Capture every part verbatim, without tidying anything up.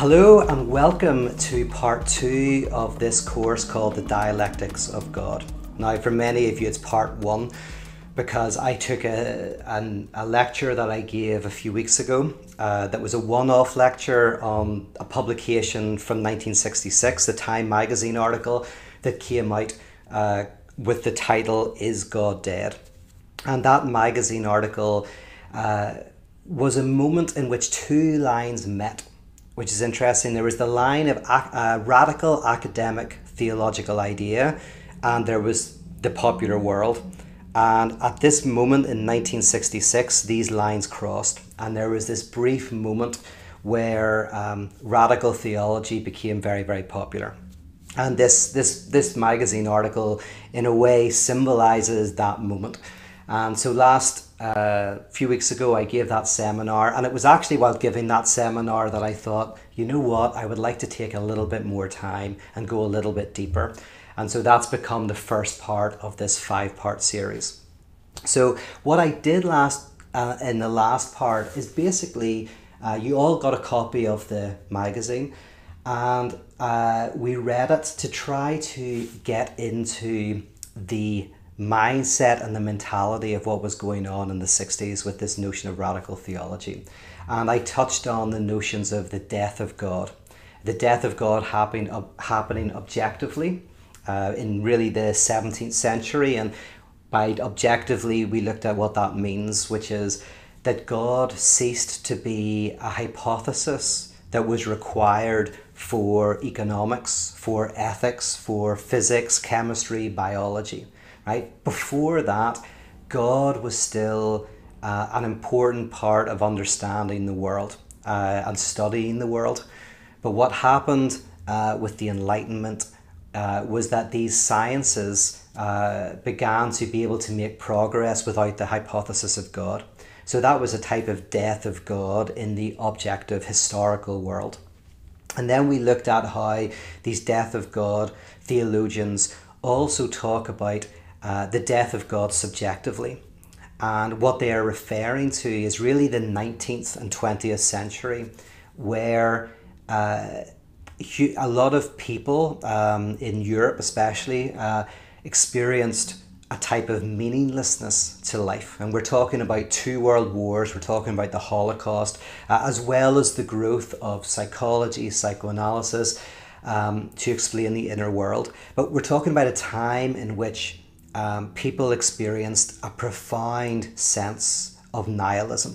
Hello and welcome to part two of this course called The Dialectics of God. Now, for many of you it's part one because I took a, an, a lecture that I gave a few weeks ago uh, that was a one-off lecture on a publication from nineteen sixty-six, the Time magazine article that came out uh, with the title, Is God Dead? And that magazine article uh, was a moment in which two lines met, which is interesting. There was the line of a, a radical academic theological idea, and there was the popular world. And at this moment in nineteen sixty-six, these lines crossed, and there was this brief moment where um, radical theology became very, very popular. And this, this, this magazine article, in a way, symbolizes that moment. And so last uh, few weeks ago, I gave that seminar, and it was actually while giving that seminar that I thought, you know what, I would like to take a little bit more time and go a little bit deeper. And so that's become the first part of this five-part series. So what I did last uh, in the last part is basically, uh, you all got a copy of the magazine, and uh, we read it to try to get into the mindset and the mentality of what was going on in the sixties with this notion of radical theology. And I touched on the notions of the death of God, the death of God happening, uh, happening objectively uh, in really the seventeenth century. And by objectively, we looked at what that means, which is that God ceased to be a hypothesis that was required for economics, for ethics, for physics, chemistry, biology. Right? Before that, God was still uh, an important part of understanding the world uh, and studying the world. But what happened uh, with the Enlightenment uh, was that these sciences uh, began to be able to make progress without the hypothesis of God. So that was a type of death of God in the objective historical world. And then we looked at how these death of God theologians also talk about Uh, the death of God subjectively. And what they are referring to is really the nineteenth and twentieth century, where uh, a lot of people um, in Europe especially uh, experienced a type of meaninglessness to life. And we're talking about two world wars, we're talking about the Holocaust, uh, as well as the growth of psychology, psychoanalysis, um, to explain the inner world. But we're talking about a time in which Um, people experienced a profound sense of nihilism.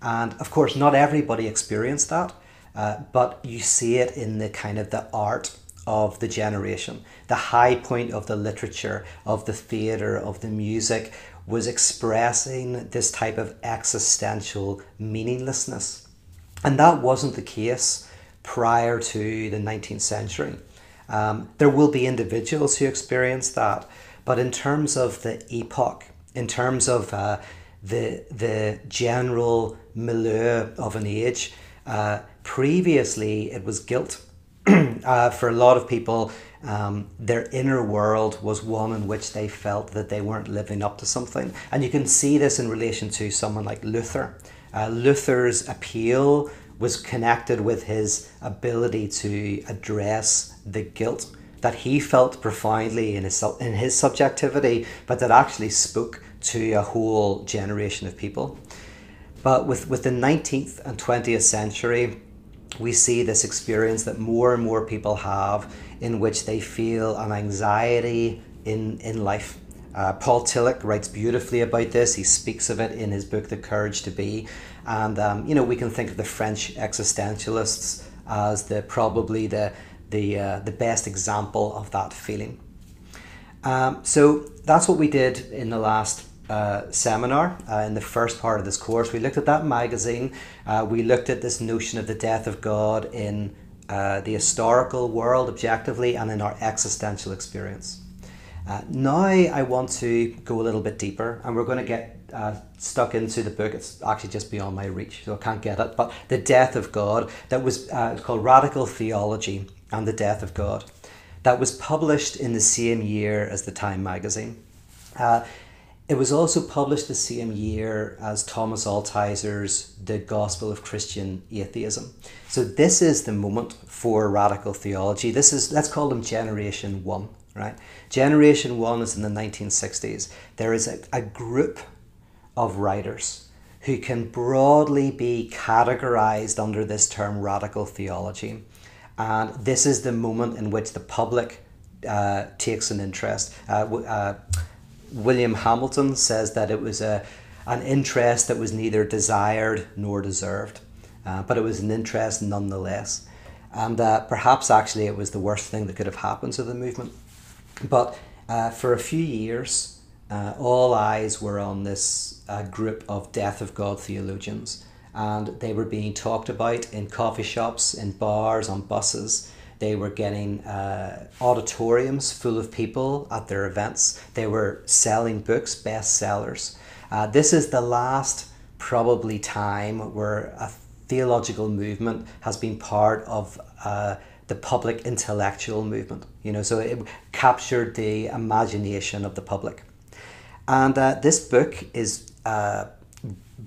And of course, not everybody experienced that, uh, but you see it in the kind of the art of the generation. The high point of the literature, of the theatre, of the music was expressing this type of existential meaninglessness. And that wasn't the case prior to the nineteenth century. Um, there will be individuals who experienced that, but in terms of the epoch, in terms of uh, the, the general milieu of an age, uh, previously it was guilt. uh, for a lot of people, um, their inner world was one in which they felt that they weren't living up to something. And you can see this in relation to someone like Luther. Uh, Luther's appeal was connected with his ability to address the guilt that he felt profoundly in his, in his subjectivity, but that actually spoke to a whole generation of people. But with, with the nineteenth and twentieth century, we see this experience that more and more people have in which they feel an anxiety in, in life. Uh, Paul Tillich writes beautifully about this. He speaks of it in his book, The Courage to Be. And, um, you know, we can think of the French existentialists as the probably the The, uh, the best example of that feeling. Um, so that's what we did in the last uh, seminar, uh, in the first part of this course. We looked at that magazine, uh, we looked at this notion of the death of God in uh, the historical world objectively and in our existential experience. Uh, now I want to go a little bit deeper, and we're going to get Uh, stuck into the book. It's actually just beyond my reach, so I can't get it, but The Death of God, that was uh, called Radical Theology and the Death of God, that was published in the same year as the Time magazine. Uh, It was also published the same year as Thomas Altizer's The Gospel of Christian Atheism. So this is the moment for radical theology. This is, let's call them Generation One, right? Generation One is in the nineteen sixties. There is a, a group of writers who can broadly be categorized under this term radical theology. And this is the moment in which the public uh, takes an interest. Uh, uh, William Hamilton says that it was a, an interest that was neither desired nor deserved, uh, but it was an interest nonetheless. And uh, perhaps actually it was the worst thing that could have happened to the movement. But uh, for a few years, uh, all eyes were on this uh, group of Death of God theologians, and they were being talked about in coffee shops, in bars, on buses. They were getting uh, auditoriums full of people at their events. They were selling books, bestsellers. Uh, this is the last, probably, time where a theological movement has been part of uh, the public intellectual movement. You know, so it captured the imagination of the public. And uh, this book is uh,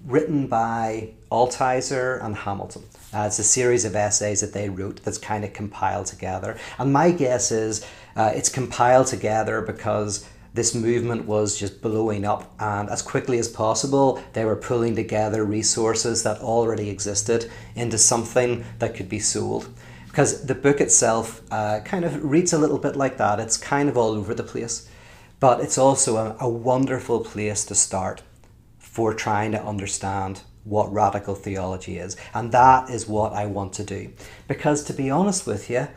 written by Altizer and Hamilton. Uh, it's a series of essays that they wrote that's kind of compiled together. And my guess is uh, it's compiled together because this movement was just blowing up, and as quickly as possible they were pulling together resources that already existed into something that could be sold. Because the book itself uh, kind of reads a little bit like that. It's kind of all over the place, but it's also a, a wonderful place to start for trying to understand what radical theology is. And that is what I want to do. Because to be honest with you,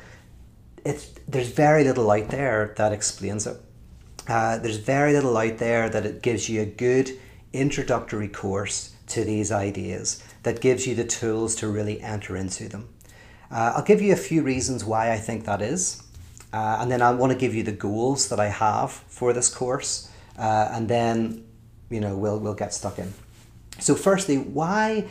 it's, there's very little out there that explains it. Uh, there's very little out there that it gives you a good introductory course to these ideas, that gives you the tools to really enter into them. Uh, I'll give you a few reasons why I think that is. Uh, and then I want to give you the goals that I have for this course. Uh, and then you know, we'll, we'll get stuck in. So firstly, why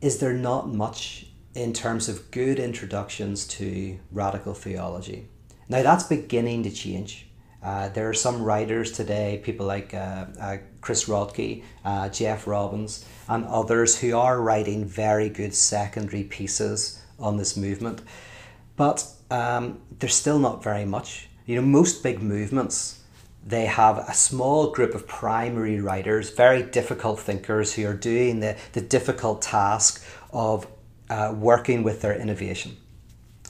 is there not much in terms of good introductions to radical theology? Now that's beginning to change. Uh, there are some writers today, people like uh, uh, Chris Rodke, uh, Jeff Robbins, and others who are writing very good secondary pieces on this movement. But um, there's still not very much. You know, most big movements, they have a small group of primary writers, very difficult thinkers who are doing the, the difficult task of uh, working with their innovation.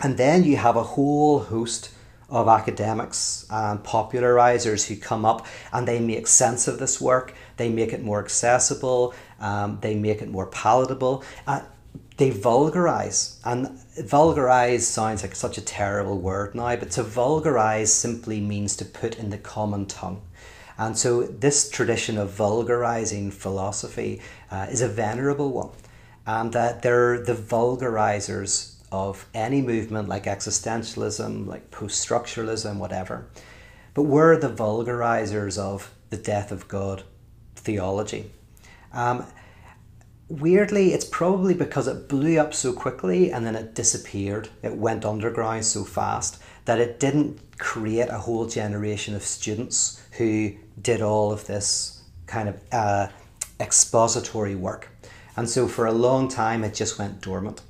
And then you have a whole host of academics and popularizers who come up and they make sense of this work. They make it more accessible. Um, they make it more palatable. Uh, they vulgarize, and vulgarize sounds like such a terrible word now, but to vulgarize simply means to put in the common tongue. And so this tradition of vulgarizing philosophy uh, is a venerable one. And uh, they're the vulgarizers of any movement like existentialism, like post-structuralism, whatever. But we're the vulgarizers of the Death of God theology. Um, Weirdly, it's probably because it blew up so quickly and then it disappeared. It went underground so fast that it didn't create a whole generation of students who did all of this kind of uh, expository work. And so for a long time, it just went dormant.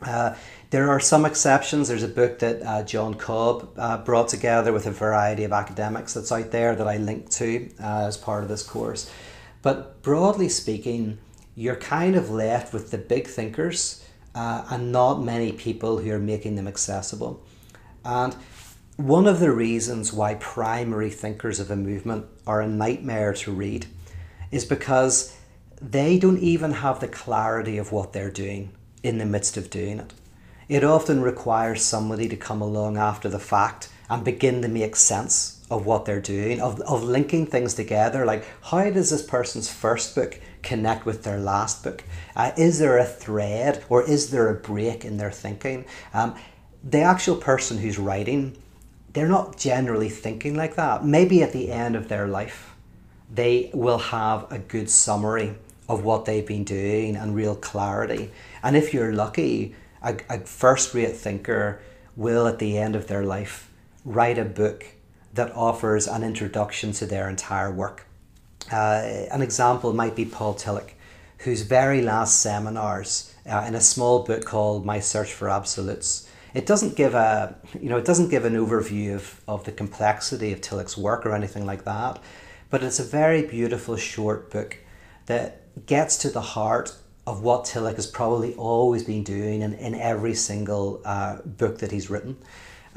Uh, there are some exceptions. There's a book that uh, John Cobb uh, brought together with a variety of academics that's out there that I link to uh, as part of this course. But broadly speaking, you're kind of left with the big thinkers uh, and not many people who are making them accessible. And one of the reasons why primary thinkers of a movement are a nightmare to read is because they don't even have the clarity of what they're doing in the midst of doing it. It often requires somebody to come along after the fact and begin to make sense of what they're doing, of, of linking things together, like how does this person's first book connect with their last book? Uh, is there a thread or is there a break in their thinking? Um, the actual person who's writing, they're not generally thinking like that. Maybe at the end of their life, they will have a good summary of what they've been doing and real clarity. And if you're lucky, a, a first-rate thinker will at the end of their life write a book that offers an introduction to their entire work. Uh, an example might be Paul Tillich, whose very last seminars uh, in a small book called My Search for Absolutes, it doesn't give a, you know, it doesn't give an overview of, of the complexity of Tillich's work or anything like that, but it's a very beautiful short book that gets to the heart of what Tillich has probably always been doing in, in every single uh, book that he's written.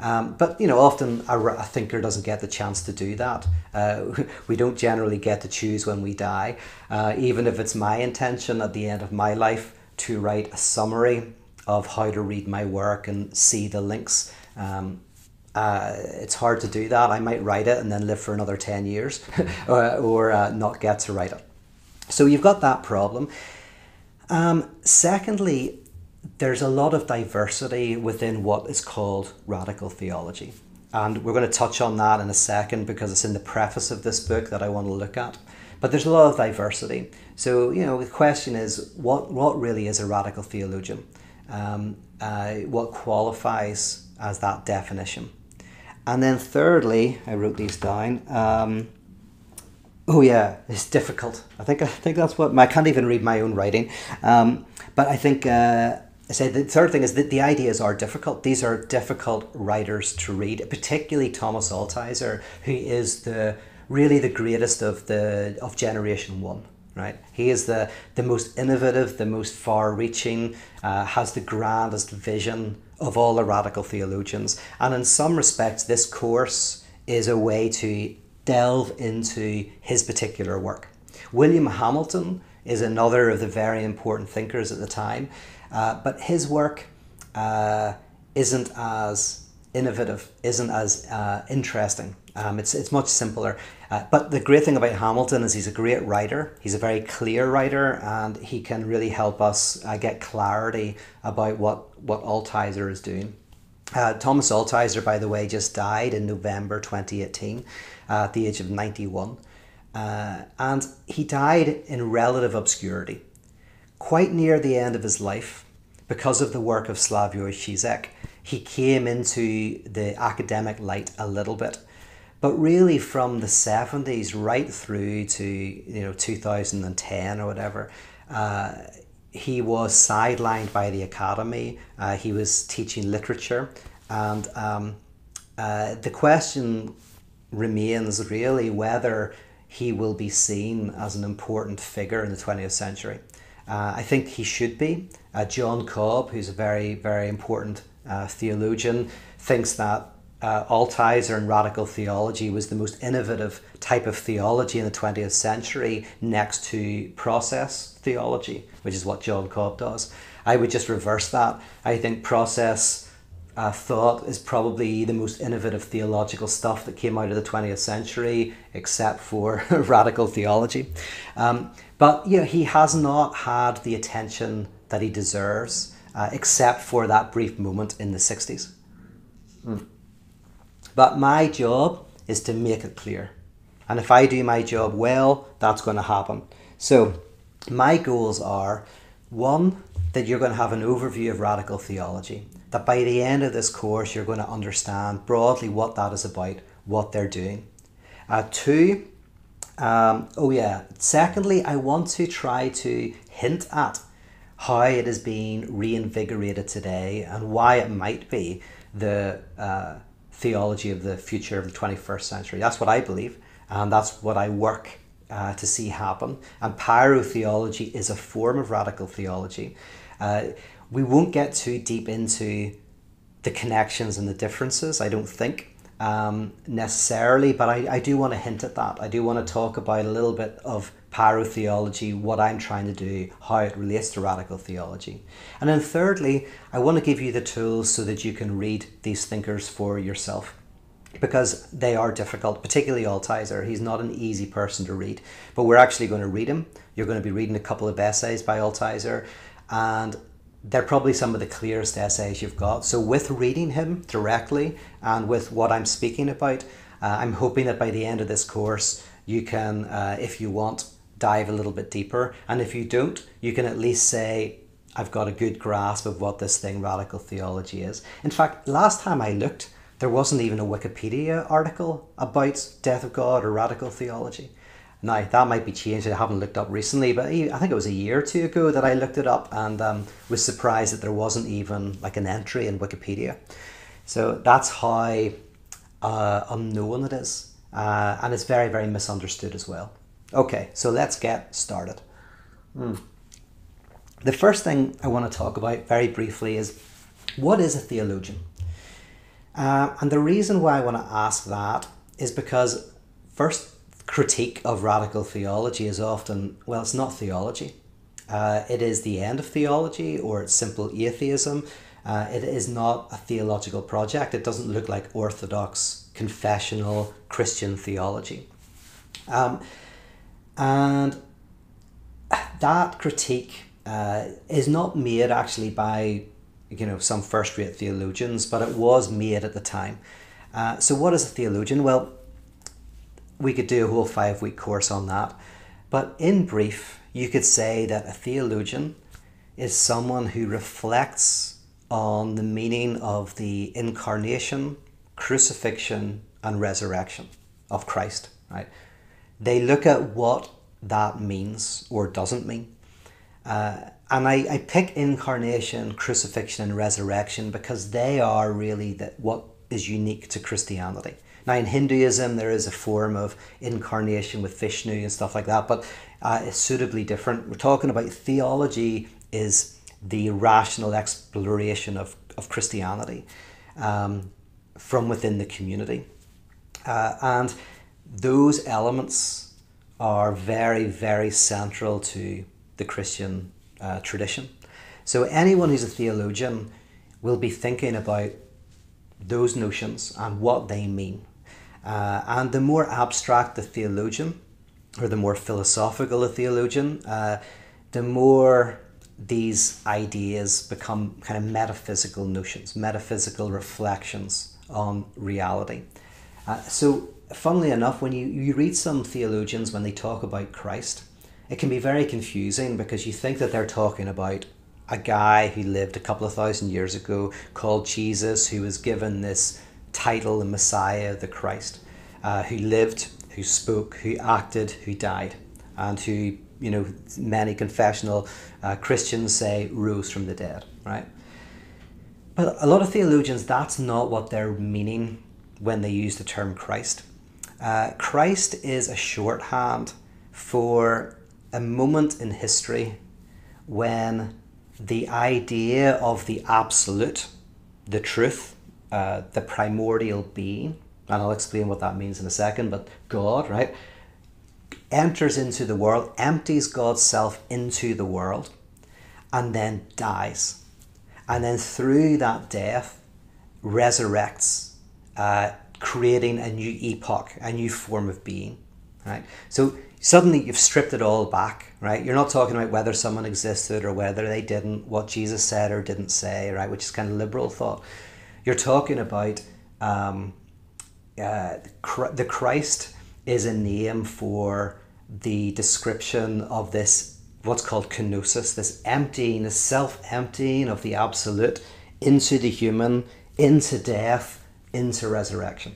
Um, but, you know, often a, a thinker doesn't get the chance to do that. Uh, we don't generally get to choose when we die, uh, even if it's my intention at the end of my life to write a summary of how to read my work and see the links. Um, uh, it's hard to do that. I might write it and then live for another ten years or, or uh, not get to write it. So you've got that problem. Um, secondly, there's a lot of diversity within what is called radical theology. And we're going to touch on that in a second because it's in the preface of this book that I want to look at. But there's a lot of diversity. So, you know, the question is, what, what really is a radical theologian? Um, uh, what qualifies as that definition? And then thirdly, I wrote these down. Um, Oh yeah, it's difficult. I think I think that's what my, I can't even read my own writing. Um, but I think uh, I said the third thing is that the ideas are difficult. These are difficult writers to read, particularly Thomas Altizer, who is the really the greatest of the of generation one. Right, he is the the most innovative, the most far-reaching, uh, has the grandest vision of all the radical theologians. And in some respects, this course is a way to delve into his particular work. William Hamilton is another of the very important thinkers at the time, uh, but his work uh, isn't as innovative, isn't as uh, interesting. Um, it's, it's much simpler. Uh, but the great thing about Hamilton is he's a great writer, he's a very clear writer, and he can really help us uh, get clarity about what, what Altizer is doing. Uh, Thomas Altizer, by the way, just died in November twenty eighteen uh, at the age of ninety-one. Uh, and he died in relative obscurity, quite near the end of his life, because of the work of Slavoj Žižek. He came into the academic light a little bit. But really from the seventies right through to, you know, two thousand ten or whatever, uh, he was sidelined by the academy. Uh, he was teaching literature. And um, uh, the question remains really whether he will be seen as an important figure in the twentieth century. Uh, I think he should be. Uh, John Cobb, who's a very, very important uh, theologian, thinks that uh, Altizer and radical theology was the most innovative type of theology in the twentieth century next to process theology, which is what John Cobb does. I would just reverse that. I think process uh, thought is probably the most innovative theological stuff that came out of the twentieth century, except for radical theology. Um, but you know, he has not had the attention that he deserves, uh, except for that brief moment in the sixties. Mm. But my job is to make it clear. And if I do my job well, that's going to happen. So my goals are, one, that you're going to have an overview of radical theology, that by the end of this course, you're going to understand broadly what that is about, what they're doing. Uh, two, um, oh yeah, secondly, I want to try to hint at how it is being reinvigorated today and why it might be the uh, theology of the future of the twenty-first century. That's what I believe, and that's what I work uh, to see happen. And pyrotheology is a form of radical theology. Uh, we won't get too deep into the connections and the differences, I don't think, um, necessarily, but I, I do want to hint at that. I do want to talk about a little bit of pyrotheology, what I'm trying to do, how it relates to radical theology. And then thirdly, I want to give you the tools so that you can read these thinkers for yourself, because they are difficult, particularly Altizer. He's not an easy person to read, but we're actually going to read him. You're going to be reading a couple of essays by Altizer, and they're probably some of the clearest essays you've got. So with reading him directly and with what I'm speaking about, uh, I'm hoping that by the end of this course, you can, uh, if you want, dive a little bit deeper. And if you don't, you can at least say, I've got a good grasp of what this thing radical theology is. In fact, last time I looked, there wasn't even a Wikipedia article about Death of God or radical theology. Now, that might be changed. I haven't looked up recently, but I think it was a year or two ago that I looked it up and um, was surprised that there wasn't even like an entry in Wikipedia. So that's how uh, unknown it is. Uh, and it's very, very misunderstood as well. Okay, so let's get started. Mm. The first thing I want to talk about very briefly is, what is a theologian? Uh, and the reason why I want to ask that is because first critique of radical theology is often, well, it's not theology. Uh, it is the end of theology, or it's simple atheism. Uh, it is not a theological project. It doesn't look like orthodox, confessional Christian theology. Um, and that critique uh, is not made actually by, you know, some first-rate theologians, but it was made at the time. Uh, so what is a theologian? Well, we could do a whole five-week course on that. But in brief, you could say that a theologian is someone who reflects on the meaning of the incarnation, crucifixion, and resurrection of Christ, right? They look at what that means or doesn't mean. Uh, and I, I pick incarnation, crucifixion, and resurrection because they are really the, what is unique to Christianity. Now, in Hinduism, there is a form of incarnation with Vishnu and stuff like that, but uh, it's suitably different. We're talking about theology is the rational exploration of, of Christianity um, from within the community. Uh, and those elements are very, very central to the Christian uh, tradition. So anyone who's a theologian will be thinking about those notions and what they mean. Uh, and the more abstract the theologian, or the more philosophical the theologian, uh, the more these ideas become kind of metaphysical notions, metaphysical reflections on reality. Uh, so, funnily enough, when you, you read some theologians when they talk about Christ, it can be very confusing because you think that they're talking about a guy who lived a couple of thousand years ago called Jesus, who was given this title, the Messiah, the Christ, uh, who lived, who spoke, who acted, who died, and who, you know, many confessional uh, Christians say rose from the dead, right? But a lot of theologians, that's not what they're meaning when they use the term Christ. Uh, Christ is a shorthand for a moment in history when the idea of the absolute, the truth, uh, the primordial being, and I'll explain what that means in a second, but God, right, enters into the world, empties God's self into the world, and then dies. And then through that death, resurrects, uh, creating a new epoch, a new form of being, right? So suddenly you've stripped it all back, right? You're not talking about whether someone existed or whether they didn't, what Jesus said or didn't say, right? Which is kind of liberal thought. You're talking about um, uh, the Christ is a name for the description of this, what's called kenosis, this emptying, this self-emptying of the absolute into the human, into death, into resurrection.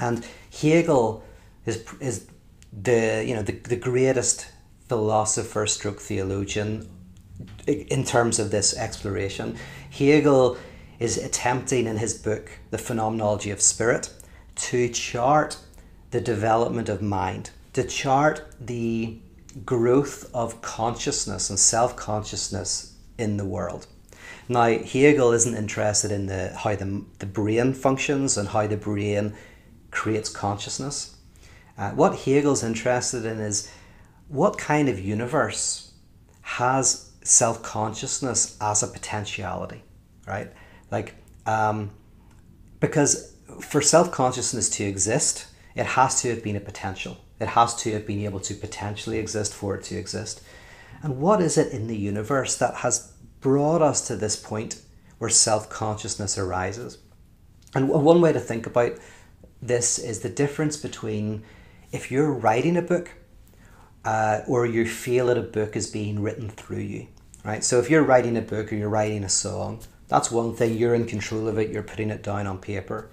And Hegel is, is the you know the, the greatest philosopher stroke theologian in terms of this exploration. Hegel is attempting in his book The Phenomenology of Spirit to chart the development of mind, to chart the growth of consciousness and self-consciousness in the world. Now, Hegel isn't interested in the how the, the brain functions and how the brain creates consciousness. Uh, what Hegel's interested in is what kind of universe has self-consciousness as a potentiality, right? Like, um, because for self-consciousness to exist, it has to have been a potential. It has to have been able to potentially exist for it to exist. And what is it in the universe that has brought us to this point where self-consciousness arises? And one way to think about this is the difference between if you're writing a book uh, or you feel that a book is being written through you, right? So if you're writing a book or you're writing a song, that's one thing, you're in control of it, you're putting it down on paper.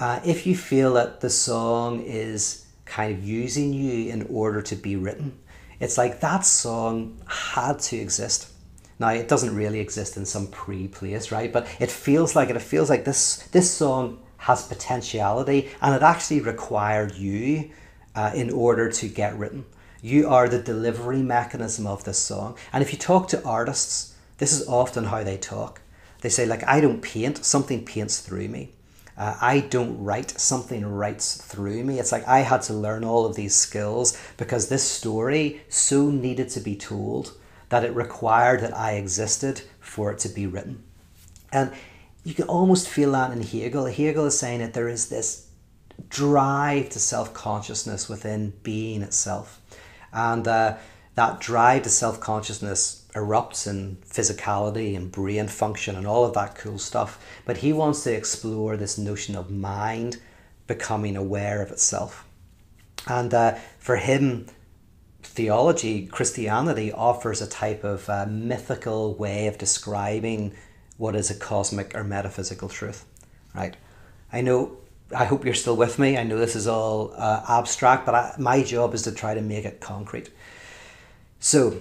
Uh, if you feel that the song is kind of using you in order to be written. It's like that song had to exist. Now, it doesn't really exist in some pre-place, right? But it feels like it. It feels like this, this song has potentiality, and it actually required you uh, in order to get written. You are the delivery mechanism of this song. And if you talk to artists, this is often how they talk. They say, like, I don't paint, something paints through me. Uh, I don't write, something writes through me. It's like I had to learn all of these skills because this story so needed to be told that it required that I existed for it to be written. And you can almost feel that in Hegel. Hegel is saying that there is this drive to self-consciousness within being itself. And uh, that drive to self-consciousness erupts in physicality and brain function and all of that cool stuff. But he wants to explore this notion of mind becoming aware of itself. And uh, for him, theology, Christianity, offers a type of uh, mythical way of describing what is a cosmic or metaphysical truth, right? I know, I hope you're still with me. I know this is all uh, abstract, but I, my job is to try to make it concrete. So,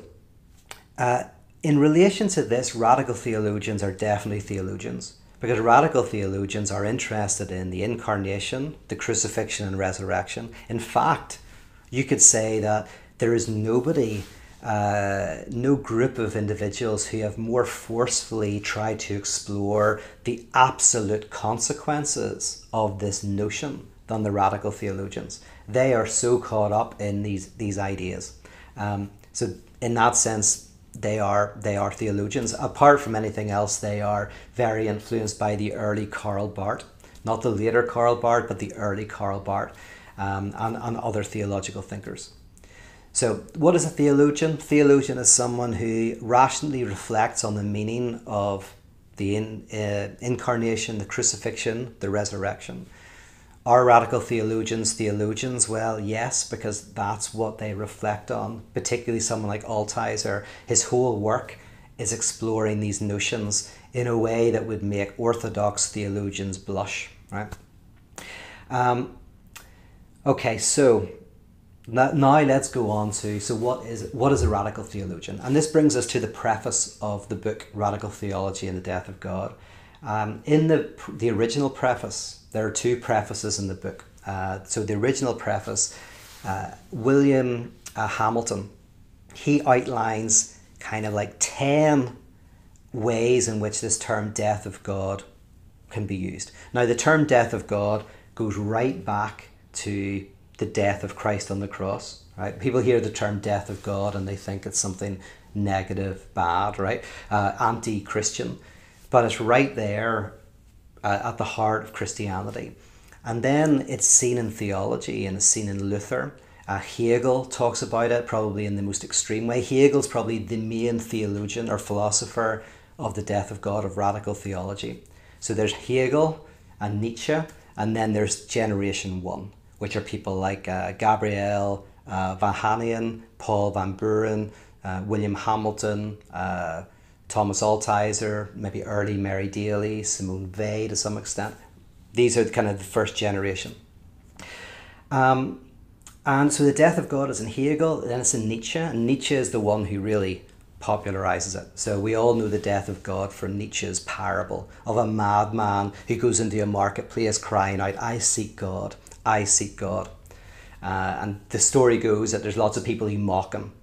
uh, in relation to this, radical theologians are definitely theologians, because radical theologians are interested in the incarnation, the crucifixion and resurrection. In fact, you could say that there is nobody, uh, no group of individuals who have more forcefully tried to explore the absolute consequences of this notion than the radical theologians. They are so caught up in these, these ideas. Um, so in that sense, they are, they are theologians. Apart from anything else, they are very influenced by the early Karl Barth, not the later Karl Barth, but the early Karl Barth um, and, and other theological thinkers. So what is a theologian? Theologian is someone who rationally reflects on the meaning of the in, uh, incarnation, the crucifixion, the resurrection. Are radical theologians theologians? Well, yes, because that's what they reflect on, particularly someone like Altizer. His whole work is exploring these notions in a way that would make Orthodox theologians blush, right? Um, okay, so... Now let's go on to, so what is, what is a radical theologian? And this brings us to the preface of the book, Radical Theology and the Death of God. Um, in the, the original preface, there are two prefaces in the book. Uh, so the original preface, uh, William uh, Hamilton, he outlines kind of like ten ways in which this term death of God can be used. Now the term death of God goes right back to the death of Christ on the cross, right? People hear the term death of God and they think it's something negative, bad, right? Uh, anti-Christian. But it's right there uh, at the heart of Christianity. And then it's seen in theology and it's seen in Luther. Uh, Hegel talks about it probably in the most extreme way. Hegel's probably the main theologian or philosopher of the death of God, of radical theology. So there's Hegel and Nietzsche, and then there's Generation One, which are people like uh, Gabriel uh, Vanhanian, Paul van Buren, uh, William Hamilton, uh, Thomas Altizer, maybe early Mary Daly, Simone Weil to some extent. These are kind of the first generation. Um, and so the death of God is in Hegel, then it's in Nietzsche, and Nietzsche is the one who really popularizes it. So we all know the death of God from Nietzsche's parable of a madman who goes into a marketplace crying out, "I seek God. I seek God." Uh, and the story goes that there's lots of people who mock him.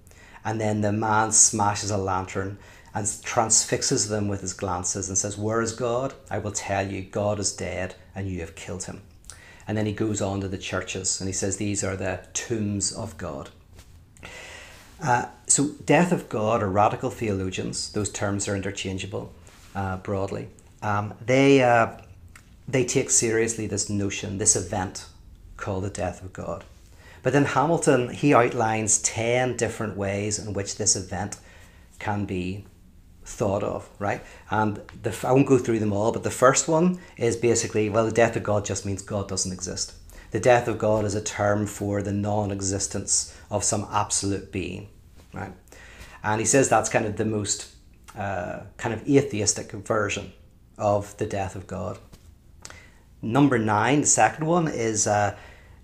And then the man smashes a lantern and transfixes them with his glances and says, "Where is God? I will tell you, God is dead and you have killed him." And then he goes on to the churches and he says, these are the tombs of God. Uh, so death of God or radical theologians, those terms are interchangeable uh, broadly. Um, they, uh, they take seriously this notion, this event, called the death of God. But then Hamilton, he outlines ten different ways in which this event can be thought of, right? And the, I won't go through them all, but the first one is basically, well, the death of God just means God doesn't exist. The death of God is a term for the non-existence of some absolute being, right? And he says that's kind of the most uh, kind of atheistic version of the death of God. Number nine, the second one, is uh,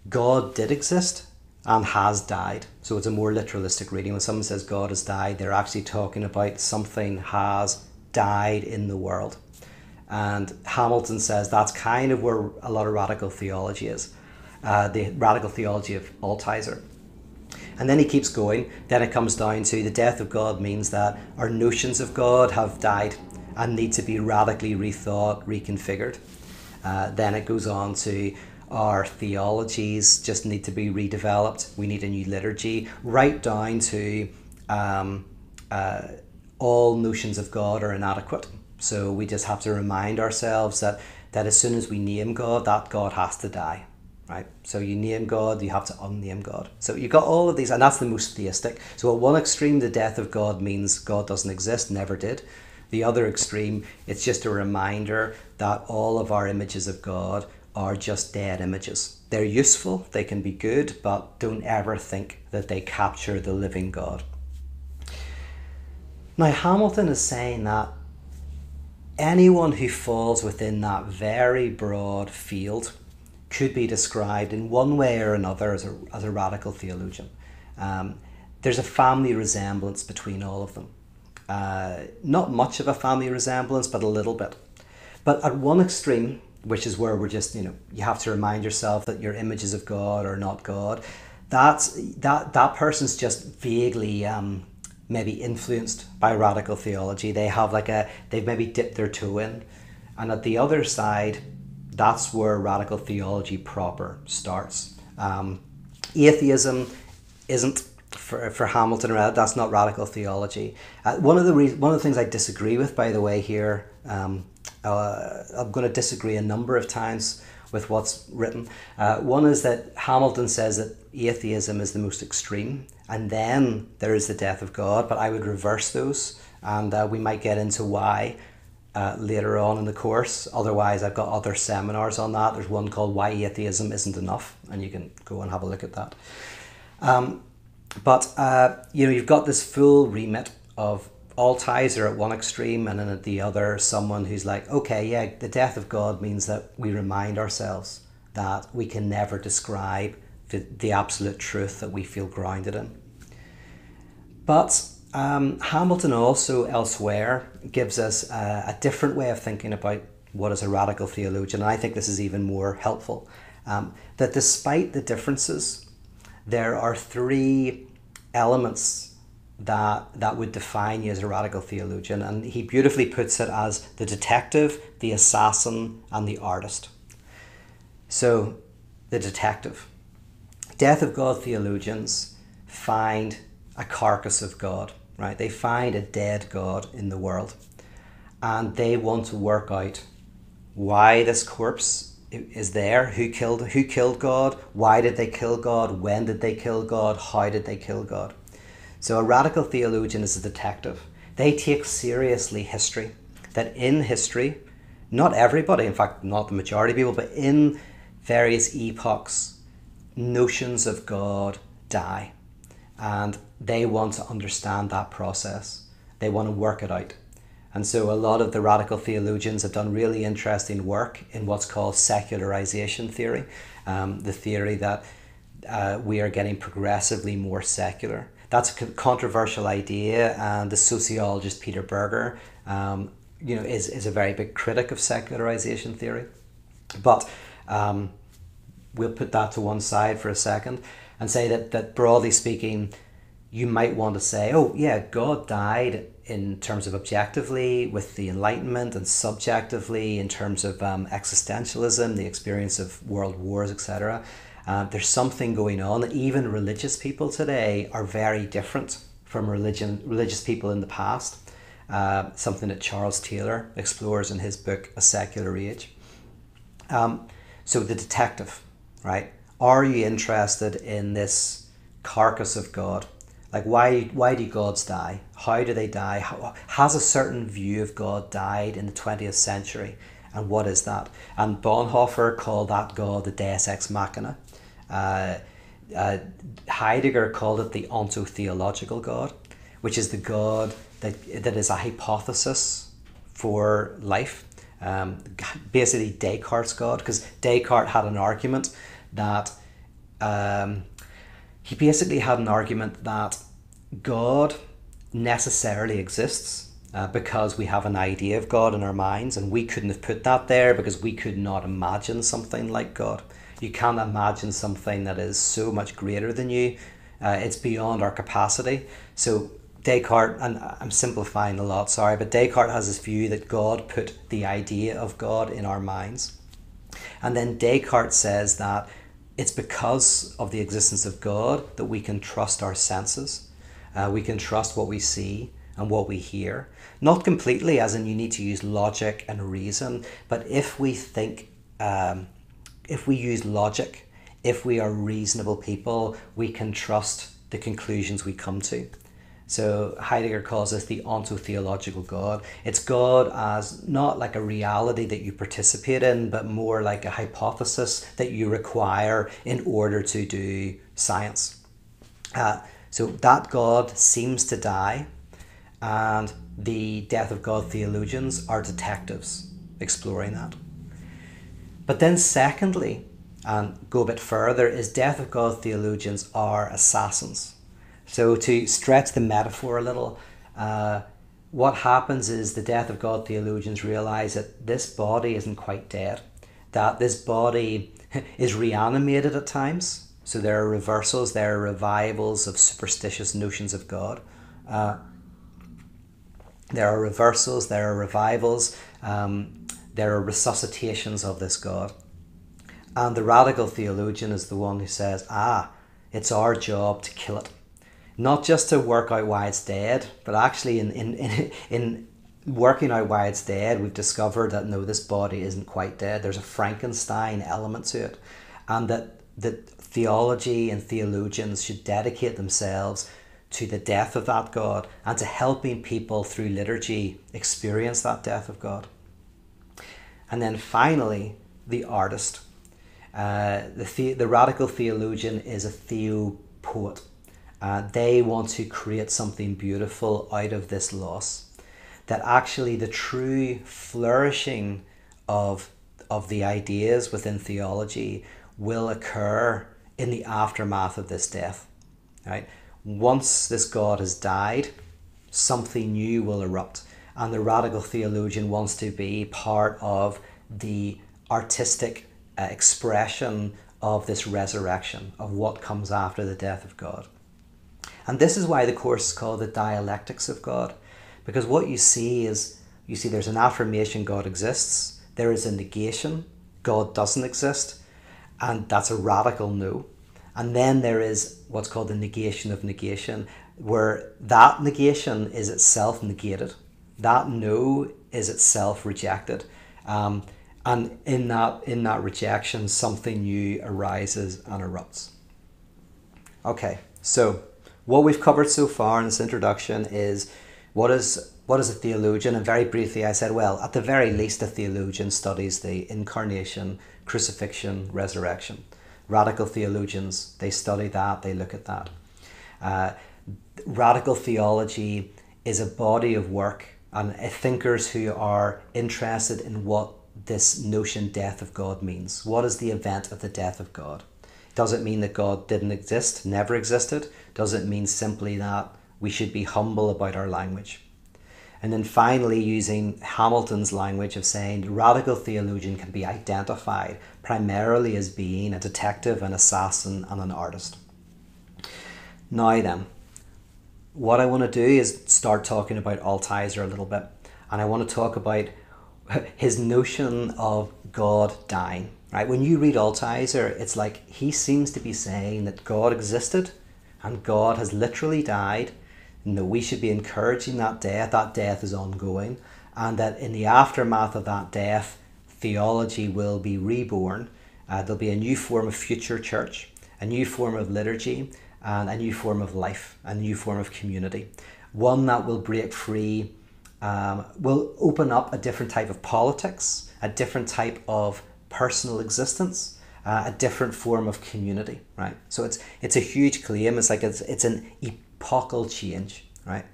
God did exist, and has died. So it's a more literalistic reading. When someone says God has died, they're actually talking about something has died in the world. And Hamilton says that's kind of where a lot of radical theology is, uh, the radical theology of Altizer. And then he keeps going. Then it comes down to the death of God means that our notions of God have died and need to be radically rethought, reconfigured. Uh, then it goes on to our theologies just need to be redeveloped. We need a new liturgy, right down to um, uh, all notions of God are inadequate. So we just have to remind ourselves that, that as soon as we name God, that God has to die, right? So you name God, you have to unname God. So you've got all of these, and that's the most theistic. So at one extreme, the death of God means God doesn't exist, never did. The other extreme, it's just a reminder that all of our images of God are just dead images. They're useful, they can be good, but don't ever think that they capture the living God. Now, Hamilton is saying that anyone who falls within that very broad field could be described in one way or another as a, as a radical theologian. Um, there's a family resemblance between all of them. Uh, not much of a family resemblance, but a little bit. But at one extreme, which is where we're just, you know, you have to remind yourself that your images of God are not God, that's, that, that person's just vaguely um, maybe influenced by radical theology. They have like a, they've maybe dipped their toe in. And at the other side, that's where radical theology proper starts. Um, atheism isn't, for, for Hamilton, that's not radical theology. Uh, one, of the re one of the things I disagree with, by the way, here, um, uh, I'm going to disagree a number of times with what's written. Uh, one is that Hamilton says that atheism is the most extreme, and then there is the death of God, but I would reverse those, and uh, we might get into why uh, later on in the course. Otherwise, I've got other seminars on that. There's one called Why Atheism Isn't Enough, and you can go and have a look at that. Um, But, uh, you know, you've got this full remit of Altizer at one extreme and then at the other, someone who's like, okay, yeah, the death of God means that we remind ourselves that we can never describe the, the absolute truth that we feel grounded in. But um, Hamilton also elsewhere gives us a, a different way of thinking about what is a radical theologian, and I think this is even more helpful, um, that despite the differences, there are three elements that, that would define you as a radical theologian. And he beautifully puts it as the detective, the assassin, and the artist. So, the detective. Death of God theologians find a carcass of God, right? They find a dead God in the world. And they want to work out why this corpse is there, who killed, who killed God, why did they kill God, when did they kill God, how did they kill God. So a radical theologian is a detective. They take seriously history, that in history, not everybody, in fact not the majority of people, but in various epochs, notions of God die, and they want to understand that process. They want to work it out. And so a lot of the radical theologians have done really interesting work in what's called secularization theory, um, the theory that uh, we are getting progressively more secular. That's a controversial idea, and the sociologist Peter Berger um, you know, is, is a very big critic of secularization theory. But um, we'll put that to one side for a second and say that, that broadly speaking, you might want to say, oh yeah, God died in terms of objectively with the Enlightenment, and subjectively in terms of um, existentialism, the experience of world wars, et cetera. Uh, there's something going on that even religious people today are very different from religion, religious people in the past. Uh, something that Charles Taylor explores in his book, A Secular Age. Um, so the detective, right? Are you interested in this carcass of God? Like, why, why do gods die? How do they die? How, has a certain view of God died in the twentieth century? And what is that? And Bonhoeffer called that God the Deus Ex Machina. Uh, uh, Heidegger called it the ontotheological God, which is the God that, that is a hypothesis for life. Um, basically Descartes' God, because Descartes had an argument that... Um, he basically had an argument that God necessarily exists uh, because we have an idea of God in our minds, and we couldn't have put that there because we could not imagine something like God. You can't imagine something that is so much greater than you. Uh, it's beyond our capacity. So Descartes, and I'm simplifying a lot, sorry, but Descartes has this view that God put the idea of God in our minds. And then Descartes says that it's because of the existence of God that we can trust our senses. Uh, we can trust what we see and what we hear. Not completely, as in you need to use logic and reason, but if we think, um, if we use logic, if we are reasonable people, we can trust the conclusions we come to. So Heidegger calls this the ontotheological God. It's God as not like a reality that you participate in, but more like a hypothesis that you require in order to do science. Uh, so that God seems to die, and the death of God theologians are detectives exploring that. But then secondly, and go a bit further, is death of God theologians are assassins. So to stretch the metaphor a little, uh, what happens is the death of God theologians realize that this body isn't quite dead, that this body is reanimated at times. So there are reversals, there are revivals of superstitious notions of God. Uh, there are reversals, there are revivals, um, there are resuscitations of this God. And the radical theologian is the one who says, ah, it's our job to kill it. Not just to work out why it's dead, but actually in, in, in, in working out why it's dead, we've discovered that no, this body isn't quite dead. There's a Frankenstein element to it. And that, that theology and theologians should dedicate themselves to the death of that God and to helping people through liturgy experience that death of God. And then finally, the artist. Uh, the, the, the radical theologian is a theopoet. Uh, they want to create something beautiful out of this loss. That actually the true flourishing of, of the ideas within theology will occur in the aftermath of this death. Right? Once this God has died, something new will erupt. And the radical theologian wants to be part of the artistic Uh, expression of this resurrection, of what comes after the death of God. And this is why the course is called The Dialectics of God, because what you see is, you see there's an affirmation God exists, there is a negation, God doesn't exist, and that's a radical no. And then there is what's called the negation of negation, where that negation is itself negated, that no is itself rejected. Um, And in that, in that rejection, something new arises and erupts. Okay, so what we've covered so far in this introduction is what is, what is a theologian? And very briefly, I said, well, at the very least, a theologian studies the incarnation, crucifixion, resurrection. Radical theologians, they study that, they look at that. Uh, radical theology is a body of work and thinkers who are interested in what this notion death of God means. What is the event of the death of God? Does it mean that God didn't exist, never existed? Does it mean simply that we should be humble about our language? And then finally, using Hamilton's language of saying the radical theologian can be identified primarily as being a detective, an assassin, and an artist. Now then, what I want to do is start talking about Altizer a little bit, and I want to talk about his notion of God dying, right? When you read Altizer, it's like he seems to be saying that God existed and God has literally died, and that we should be encouraging that death. That death is ongoing, and that in the aftermath of that death, theology will be reborn. Uh, there'll be a new form of future church, a new form of liturgy, and a new form of life, a new form of community. One that will break free Um, will open up a different type of politics, a different type of personal existence, uh, a different form of community, right? So it's it's a huge claim. It's like it's it's an epochal change, right?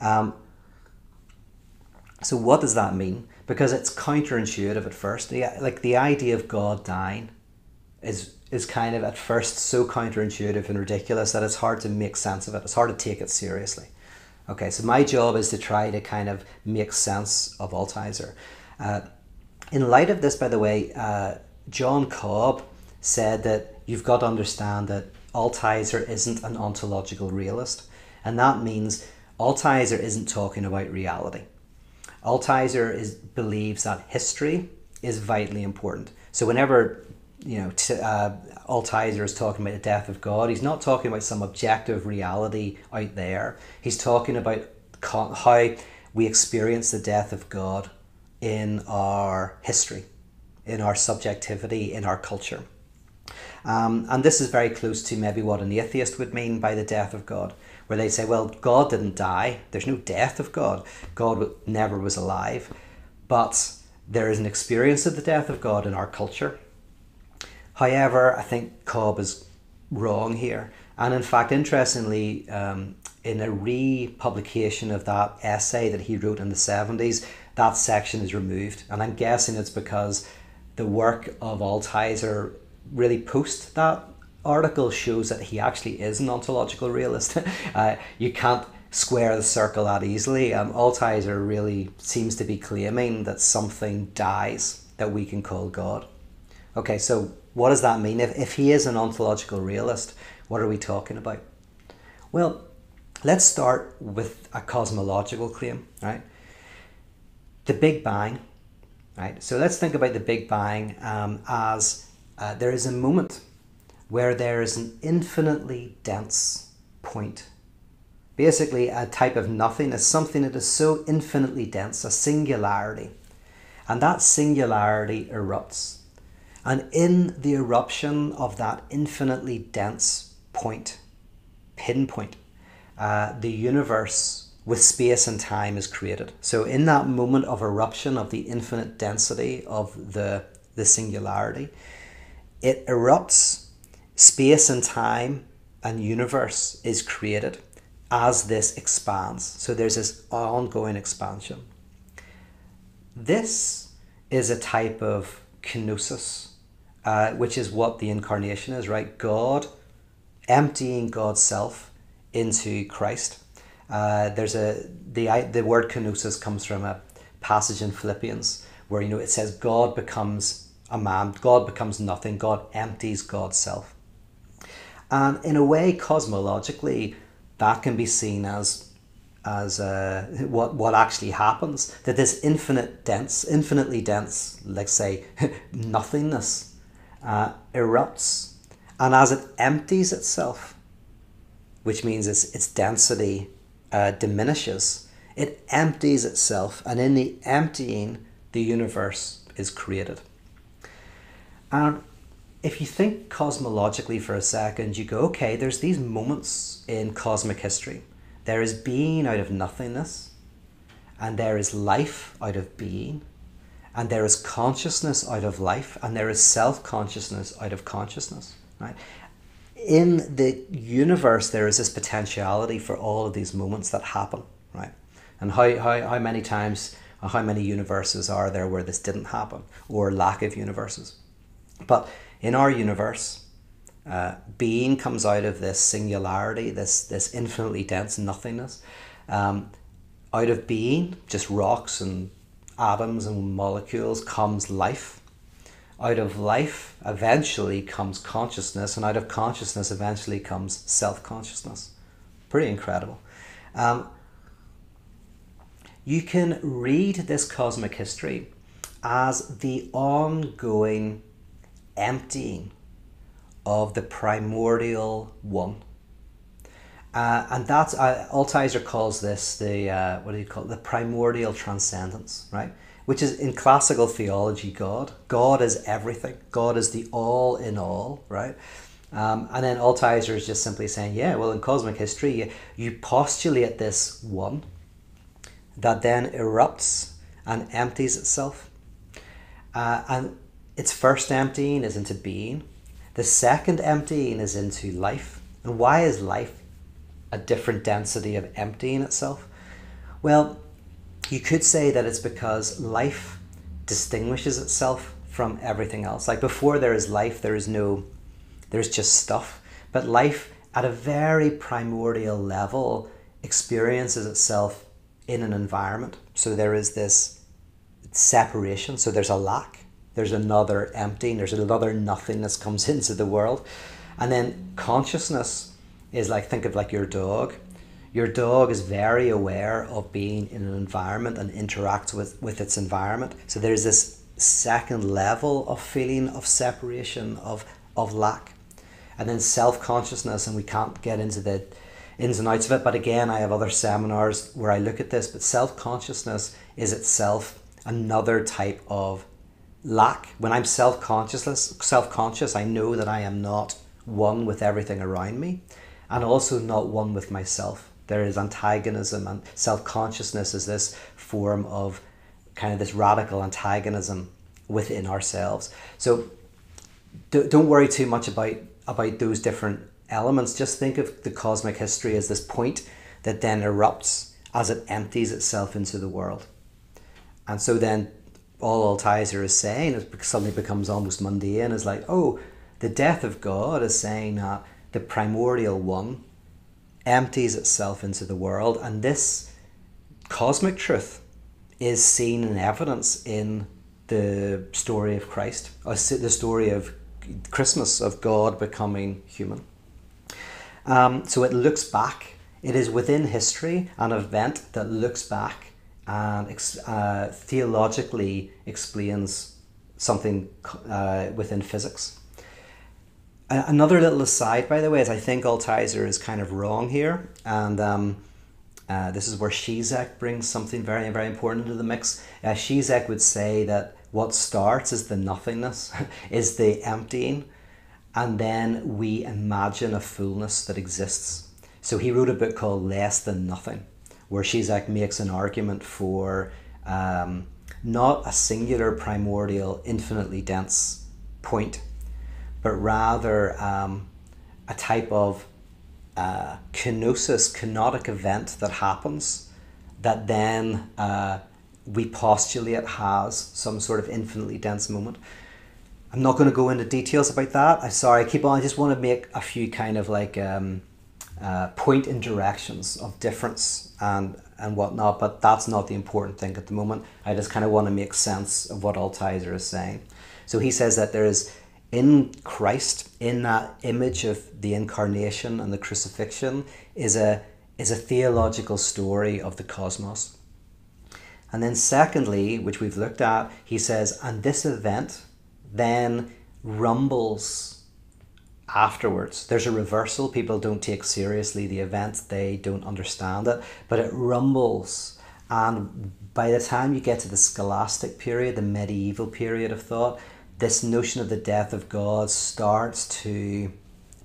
Um, so what does that mean? Because it's counterintuitive at first. The, like the idea of God dying is is kind of at first so counterintuitive and ridiculous that it's hard to make sense of it. It's hard to take it seriously. Okay, so my job is to try to kind of make sense of Altizer. Uh, in light of this, by the way, uh, John Cobb said that you've got to understand that Altizer isn't an ontological realist, and that means Altizer isn't talking about reality. Altizer is, believes that history is vitally important. So whenever you know t uh, Altizer is talking about the death of God, he's not talking about some objective reality out there. He's talking about con how we experience the death of God in our history, in our subjectivity, in our culture. Um, and this is very close to maybe what an atheist would mean by the death of God, where they say, well, God didn't die. There's no death of God. God never was alive. But there is an experience of the death of God in our culture. However, I think Cobb is wrong here. And in fact, interestingly, um, in a republication of that essay that he wrote in the seventies, that section is removed. And I'm guessing it's because the work of Altizer really post that article shows that he actually is an ontological realist. uh, you can't square the circle that easily. Um, Altizer really seems to be claiming that something dies that we can call God. Okay, so what does that mean? If, if he is an ontological realist, what are we talking about? Well, let's start with a cosmological claim, right? The Big Bang, right? So let's think about the Big Bang um, as uh, there is a moment where there is an infinitely dense point. Basically a type of nothingness, something that is so infinitely dense, a singularity. And that singularity erupts. And in the eruption of that infinitely dense point, pinpoint, uh, the universe with space and time is created. So in that moment of eruption of the infinite density of the, the singularity, it erupts. Space and time and universe is created as this expands. So there's this ongoing expansion. This is a type of kenosis, uh, which is what the incarnation is, right? God emptying God's self into Christ. Uh, there's a the the word kenosis comes from a passage in Philippians where you know it says God becomes a man, God becomes nothing, God empties God's self. And in a way, cosmologically, that can be seen as, as uh, what, what actually happens. That this infinite dense, infinitely dense, let's say, nothingness uh, erupts. And as it empties itself, which means its, its density uh, diminishes, it empties itself. And in the emptying, the universe is created. And if you think cosmologically for a second, you go, okay, there's these moments in cosmic history. There is being out of nothingness, and there is life out of being, and there is consciousness out of life, and there is self-consciousness out of consciousness, right? In the universe, there is this potentiality for all of these moments that happen, right? And how, how, how many times, how many universes are there where this didn't happen, or lack of universes? But in our universe, uh, being comes out of this singularity, this, this infinitely dense nothingness. Um, out of being, just rocks and atoms and molecules, comes life. Out of life eventually comes consciousness, and out of consciousness eventually comes self-consciousness. Pretty incredible. Um, you can read this cosmic history as the ongoing emptying of the primordial one, uh, and that's uh, Altizer calls this the uh, what do you call it? The primordial transcendence, right? Which is in classical theology, God. God is everything. God is the all in all, right? Um, and then Altizer is just simply saying, yeah, well, in cosmic history, you, you postulate this one that then erupts and empties itself, uh, and its first emptying is into being. The second emptying is into life. And why is life a different density of emptying itself? Well, you could say that it's because life distinguishes itself from everything else. Like before there is life, there is no, there's just stuff. But life at a very primordial level experiences itself in an environment. So there is this separation. So there's a lack, there's another empty, there's another nothingness comes into the world. And then consciousness is like, think of like your dog. Your dog is very aware of being in an environment and interacts with, with its environment. So there's this second level of feeling of separation, of, of lack. And then self-consciousness, and we can't get into the ins and outs of it, but again, I have other seminars where I look at this, but self-consciousness is itself another type of lack. When I'm self-consciousness, self-conscious, I know that I am not one with everything around me, and also not one with myself. There is antagonism, and self-consciousness is this form of kind of this radical antagonism within ourselves. So don't worry too much about, about those different elements. Just think of the cosmic history as this point that then erupts as it empties itself into the world. And so then all Altizer is saying, it suddenly becomes almost mundane, is like, oh, the death of God is saying that the primordial one empties itself into the world, and this cosmic truth is seen in evidence in the story of Christ, or the story of Christmas, of God becoming human. Um, so it looks back, it is within history an event that looks back and uh, theologically explains something uh, within physics. Another little aside, by the way, is I think Altizer is kind of wrong here, and um, uh, this is where Žižek brings something very, very important into the mix. Uh, Žižek would say that what starts is the nothingness, is the emptying, and then we imagine a fullness that exists. So he wrote a book called Less Than Nothing, where Žižek makes an argument for um, not a singular, primordial, infinitely dense point, but rather um, a type of uh, kenosis, kenotic event that happens that then uh, we postulate has some sort of infinitely dense moment. I'm not going to go into details about that. I'm sorry, I keep on. I just want to make a few kind of like um, uh, point indirections of difference and, and whatnot, but that's not the important thing at the moment. I just kind of want to make sense of what Altizer is saying. So he says that there is, in Christ, in that image of the incarnation and the crucifixion, is a, is a theological story of the cosmos. And then secondly, which we've looked at, he says, and this event then rumbles afterwards. There's a reversal. People don't take seriously the event. They don't understand it, but it rumbles. And by the time you get to the scholastic period, the medieval period of thought, this notion of the death of God starts to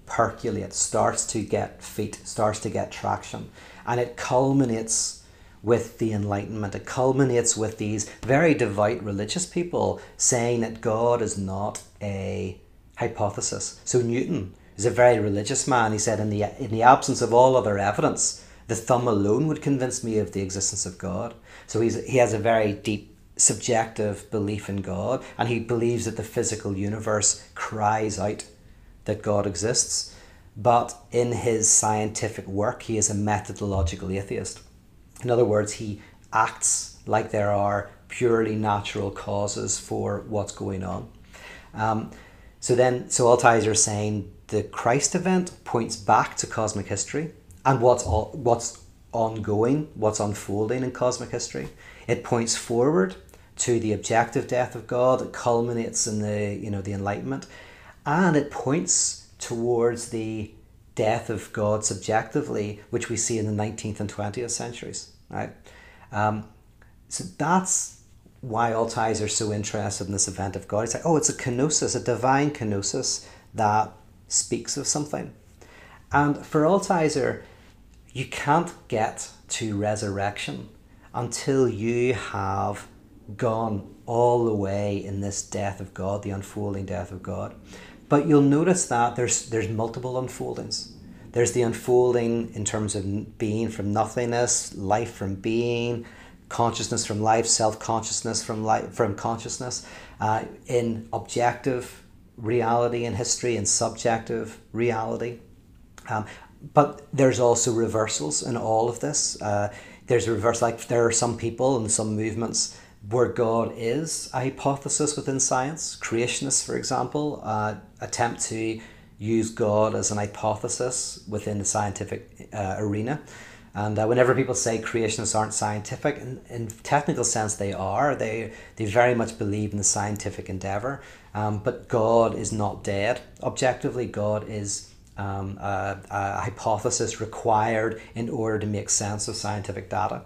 percolate, starts to get feet, starts to get traction. And it culminates with the Enlightenment. It culminates with these very devout religious people saying that God is not a hypothesis. So Newton is a very religious man. He said, in the, in the absence of all other evidence, the thumb alone would convince me of the existence of God. So he's, he has a very deep subjective belief in God, and he believes that the physical universe cries out that God exists. But in his scientific work, he is a methodological atheist. In other words, he acts like there are purely natural causes for what's going on. Um, so then, so Altizer is saying the Christ event points back to cosmic history and what's all, what's ongoing, what's unfolding in cosmic history. It points forward to the objective death of God that culminates in the, you know, the Enlightenment, and it points towards the death of God subjectively, which we see in the nineteenth and twentieth centuries, right? Um, so that's why Altizer is so interested in this event of God. It's like, oh, it's a kenosis, a divine kenosis that speaks of something. And for Altizer, you can't get to resurrection until you have gone all the way in this death of God, the unfolding death of God. But you'll notice that there's, there's multiple unfoldings. There's the unfolding in terms of being from nothingness, life from being, consciousness from life, self-consciousness from life, from consciousness, uh, in objective reality and history and subjective reality. Um, but there's also reversals in all of this. Uh, there's a reverse, like there are some people and some movements where God is a hypothesis within science. Creationists, for example, uh, attempt to use God as an hypothesis within the scientific uh, arena. And uh, whenever people say creationists aren't scientific, in, in technical sense they are. They, they very much believe in the scientific endeavor. Um, but God is not dead. Objectively, God is um, a, a hypothesis required in order to make sense of scientific data.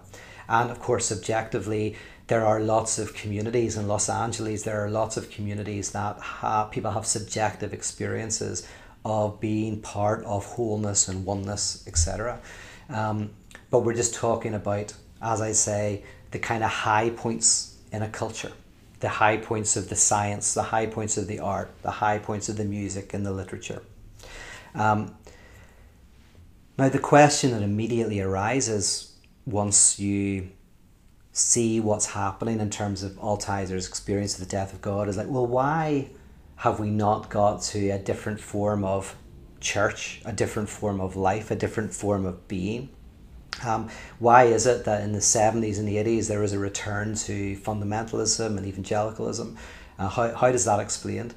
And of course, subjectively, there are lots of communities in Los Angeles, there are lots of communities that have, people have subjective experiences of being part of wholeness and oneness, et cetera. Um, but we're just talking about, as I say, the kind of high points in a culture, the high points of the science, the high points of the art, the high points of the music and the literature. Um, now, the question that immediately arises once you see what's happening in terms of Altizer's experience of the death of God is like, well, why have we not got to a different form of church, a different form of life, a different form of being? Um, why is it that in the seventies and the eighties there was a return to fundamentalism and evangelicalism? Uh, how, how does that explain?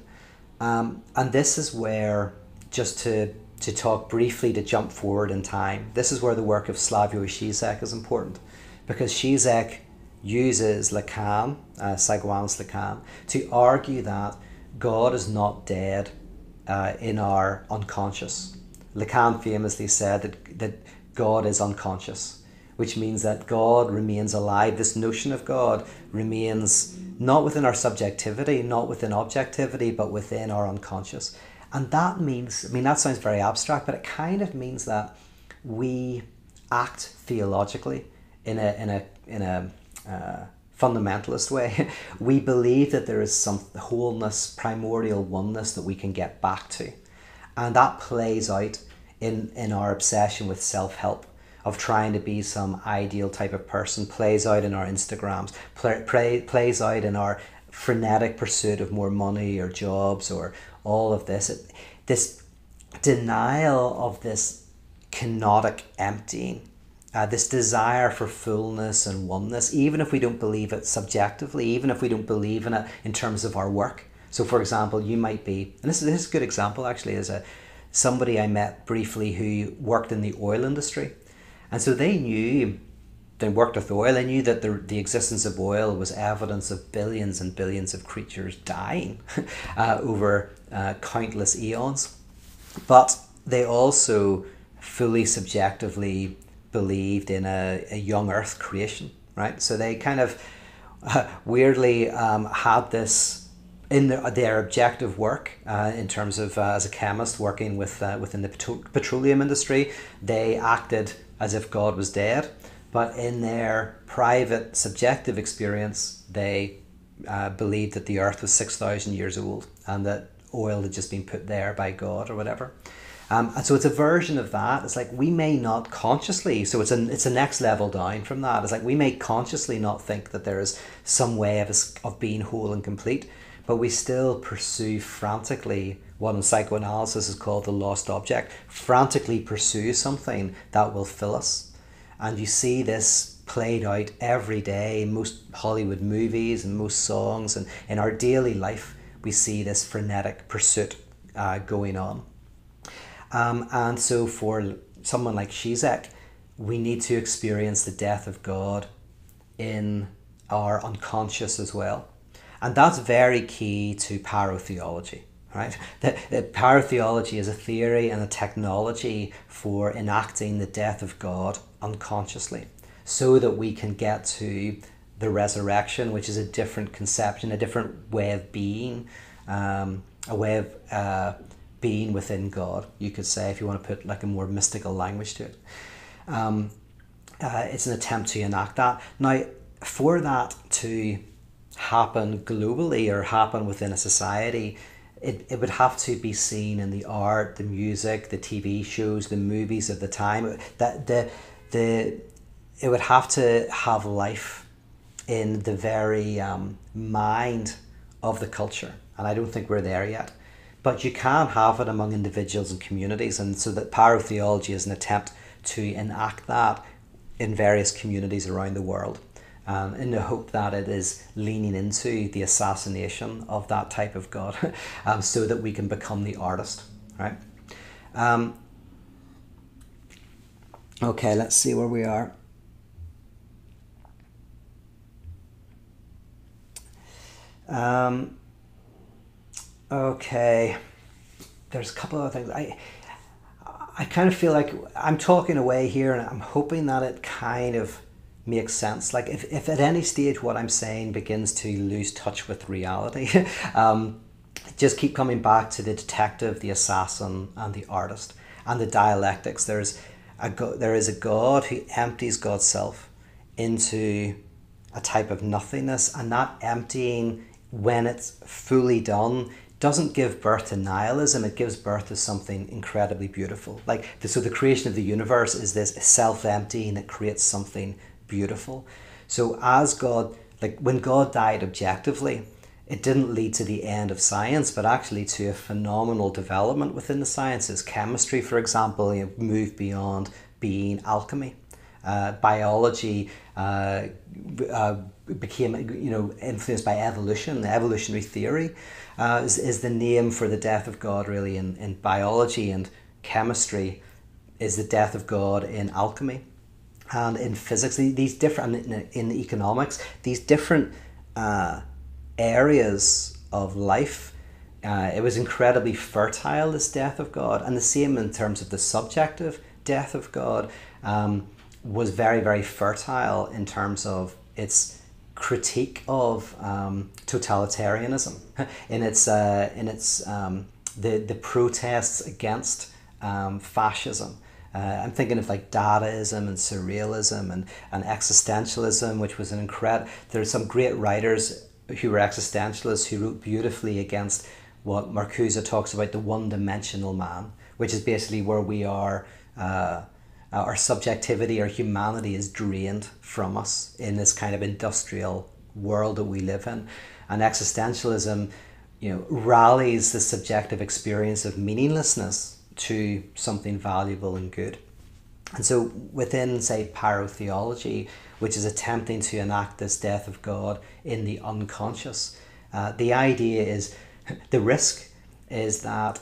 Um, and this is where, just to, to talk briefly, to jump forward in time, this is where the work of Slavoj Žižek is important, because Žižek uses Lacan, uh, psychoanalyst Lacan, to argue that God is not dead uh, in our unconscious. Lacan famously said that, that God is unconscious, which means that God remains alive. This notion of God remains not within our subjectivity, not within objectivity, but within our unconscious. And that means, I mean, that sounds very abstract, but it kind of means that we act theologically in a, in a, in a, Uh, fundamentalist way. We believe that there is some wholeness, primordial oneness that we can get back to, and that plays out in in our obsession with self-help, of trying to be some ideal type of person. Plays out in our Instagrams, play, play, plays out in our frenetic pursuit of more money or jobs or all of this. It, this denial of this kenotic emptying, Uh, this desire for fullness and oneness, even if we don't believe it subjectively, even if we don't believe in it in terms of our work. So, for example, you might be, and this is, this is a good example actually, is a somebody I met briefly who worked in the oil industry. And so they knew, they worked with oil, they knew that the, the existence of oil was evidence of billions and billions of creatures dying uh, over uh, countless eons. But they also fully subjectively believed in a, a young earth creation, right? So they kind of uh, weirdly um, had this in their, their objective work uh, in terms of, uh, as a chemist working with uh, within the petro petroleum industry, they acted as if God was dead, but in their private subjective experience, they uh, believed that the earth was six thousand years old and that oil had just been put there by God or whatever. Um, and so it's a version of that. It's like we may not consciously, so it's an, it's a next level down from that. It's like we may consciously not think that there is some way of, of being whole and complete, but we still pursue frantically what in psychoanalysis is called the lost object, frantically pursue something that will fill us. And you see this played out every day in most Hollywood movies and most songs, and in our daily life, we see this frenetic pursuit uh, going on. Um, and so for someone like Žižek, we need to experience the death of God in our unconscious as well. And that's very key to pyrotheology, right? That, that pyrotheology is a theory and a technology for enacting the death of God unconsciously so that we can get to the resurrection, which is a different conception, a different way of being, um, a way of... Uh, being within God, you could say, if you want to put like a more mystical language to it. Um, uh, it's an attempt to enact that. Now, for that to happen globally or happen within a society, it, it would have to be seen in the art, the music, the T V shows, the movies of the time. That the the it would have to have life in the very um, mind of the culture. And I don't think we're there yet. But you can have it among individuals and communities. And so that pyrotheology is an attempt to enact that in various communities around the world, um, in the hope that it is leaning into the assassination of that type of God, um, so that we can become the artist, right? Um, okay, let's see where we are. Um, okay, there's a couple of things. I, I kind of feel like I'm talking away here, and I'm hoping that it kind of makes sense. Like if, if at any stage what I'm saying begins to lose touch with reality, um, just keep coming back to the detective, the assassin, and the artist, and the dialectics. There's a go there is a God who empties God's self into a type of nothingness, and that emptying, when it's fully done, doesn't give birth to nihilism. It gives birth to something incredibly beautiful. Like the, so the creation of the universe is this self-emptying that creates something beautiful. So as God, like when God died objectively, it didn't lead to the end of science, but actually to a phenomenal development within the sciences. Chemistry, for example, you know, moved beyond being alchemy. Uh, biology uh, uh, became, you know, influenced by evolution. The evolutionary theory uh, is, is the name for the death of God, really, in, in biology, and chemistry is the death of God in alchemy. And in physics, these different, in, in economics, these different uh, areas of life, uh, it was incredibly fertile, this death of God. And the same in terms of the subjective death of God. Um, was very, very fertile in terms of its critique of um, totalitarianism, in its uh, in its um, the the protests against um, fascism. Uh, I'm thinking of like Dadaism and surrealism and and existentialism, which was an incredible. There's some great writers who were existentialists who wrote beautifully against what Marcuse talks about, the one-dimensional man, which is basically where we are. Uh, Uh, our subjectivity, our humanity is drained from us in this kind of industrial world that we live in. And existentialism, you know, rallies the subjective experience of meaninglessness to something valuable and good. And so within, say, pyrotheology, which is attempting to enact this death of God in the unconscious, uh, the idea is, the risk is that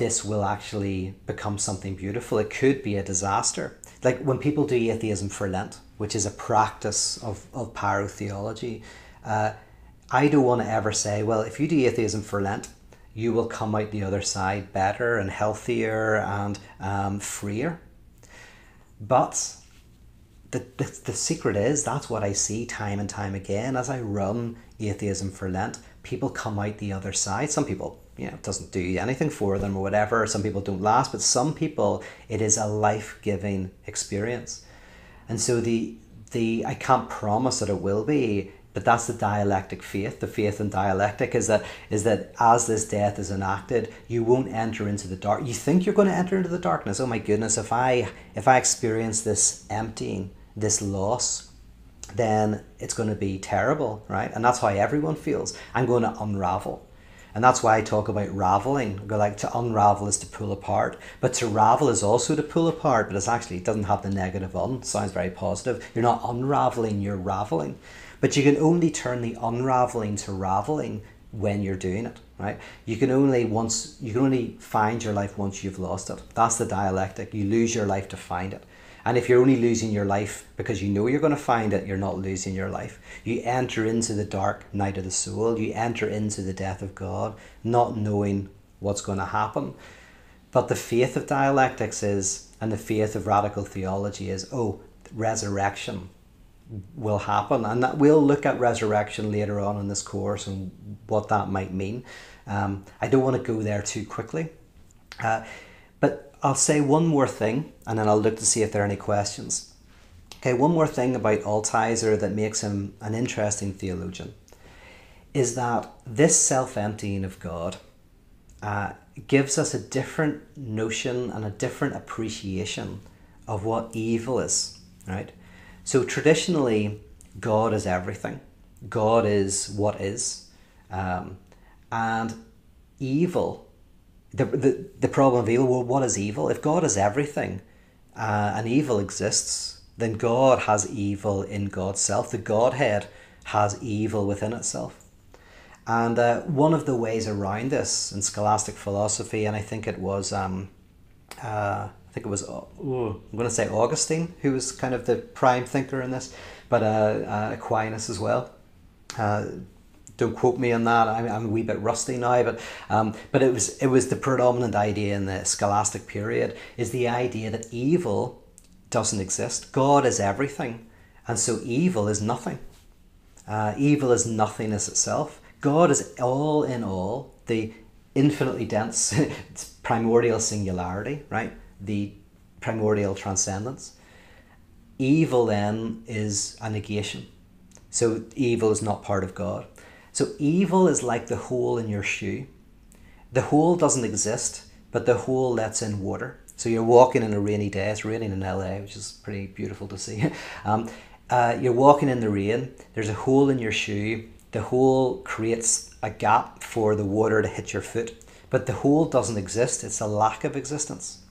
this will actually become something beautiful. It could be a disaster. Like when people do atheism for Lent, which is a practice of, of pyrotheology, uh, I don't want to ever say, well, if you do atheism for Lent, you will come out the other side better and healthier and um, freer. But the, the, the secret is, that's what I see time and time again. As I run atheism for Lent, people come out the other side. Some people, you know, it doesn't do anything for them or whatever. Some people don't last, but some people, it is a life-giving experience. And so the, the, I can't promise that it will be, but that's the dialectic faith. The faith in dialectic is that, is that as this death is enacted, you won't enter into the dark. You think you're going to enter into the darkness. Oh my goodness, if I, if I experience this emptying, this loss, then it's going to be terrible, right? And that's how everyone feels. I'm going to unravel. And that's why I talk about raveling. Like to unravel is to pull apart, but to ravel is also to pull apart, but it's actually, it doesn't have the negative on. It sounds very positive. You're not unraveling, you're raveling. But you can only turn the unraveling to raveling when you're doing it, right? You can only once, you can only find your life once you've lost it. That's the dialectic. You lose your life to find it. And if you're only losing your life because you know you're going to find it, you're not losing your life. You enter into the dark night of the soul. You enter into the death of God, not knowing what's going to happen. But the faith of dialectics is, and the faith of radical theology is, oh, resurrection will happen. And that, we'll look at resurrection later on in this course and what that might mean. Um, I don't want to go there too quickly. Uh, but... I'll say one more thing, and then I'll look to see if there are any questions. Okay, one more thing about Altizer that makes him an interesting theologian is that this self-emptying of God uh, gives us a different notion and a different appreciation of what evil is, right? So traditionally, God is everything. God is what is. Um, and evil, the, the, the problem of evil, well, what is evil? If God is everything uh, and evil exists, then God has evil in God's self. The Godhead has evil within itself. And uh, one of the ways around this in scholastic philosophy, and I think it was, um, uh, I think it was, uh, I'm going to say Augustine, who was kind of the prime thinker in this, but uh, uh, Aquinas as well. Uh, don't quote me on that. I'm, I'm a wee bit rusty now, but um, but it was it was the predominant idea in the scholastic period, is the idea that evil doesn't exist. God is everything, and so evil is nothing. Uh, evil is nothingness itself. God is all in all, the infinitely dense primordial singularity, right? The primordial transcendence. Evil then is a negation. So evil is not part of God. So evil is like the hole in your shoe. The hole doesn't exist, but the hole lets in water. So you're walking in a rainy day. It's raining in L A, which is pretty beautiful to see. Um, uh, you're walking in the rain. There's a hole in your shoe. The hole creates a gap for the water to hit your foot, but the hole doesn't exist. It's a lack of existence.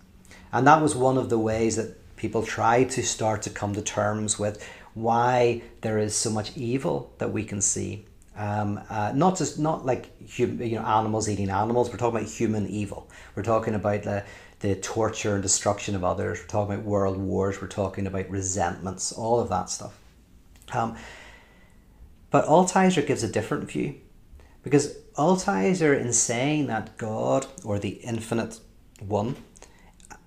And that was one of the ways that people tried to start to come to terms with why there is so much evil that we can see. Um, uh, not just not like hum, you know, animals eating animals. We're talking about human evil. We're talking about the, the torture and destruction of others. We're talking about world wars. We're talking about resentments, all of that stuff. Um, But Altizer gives a different view, because Altizer, in saying that God, or the infinite one,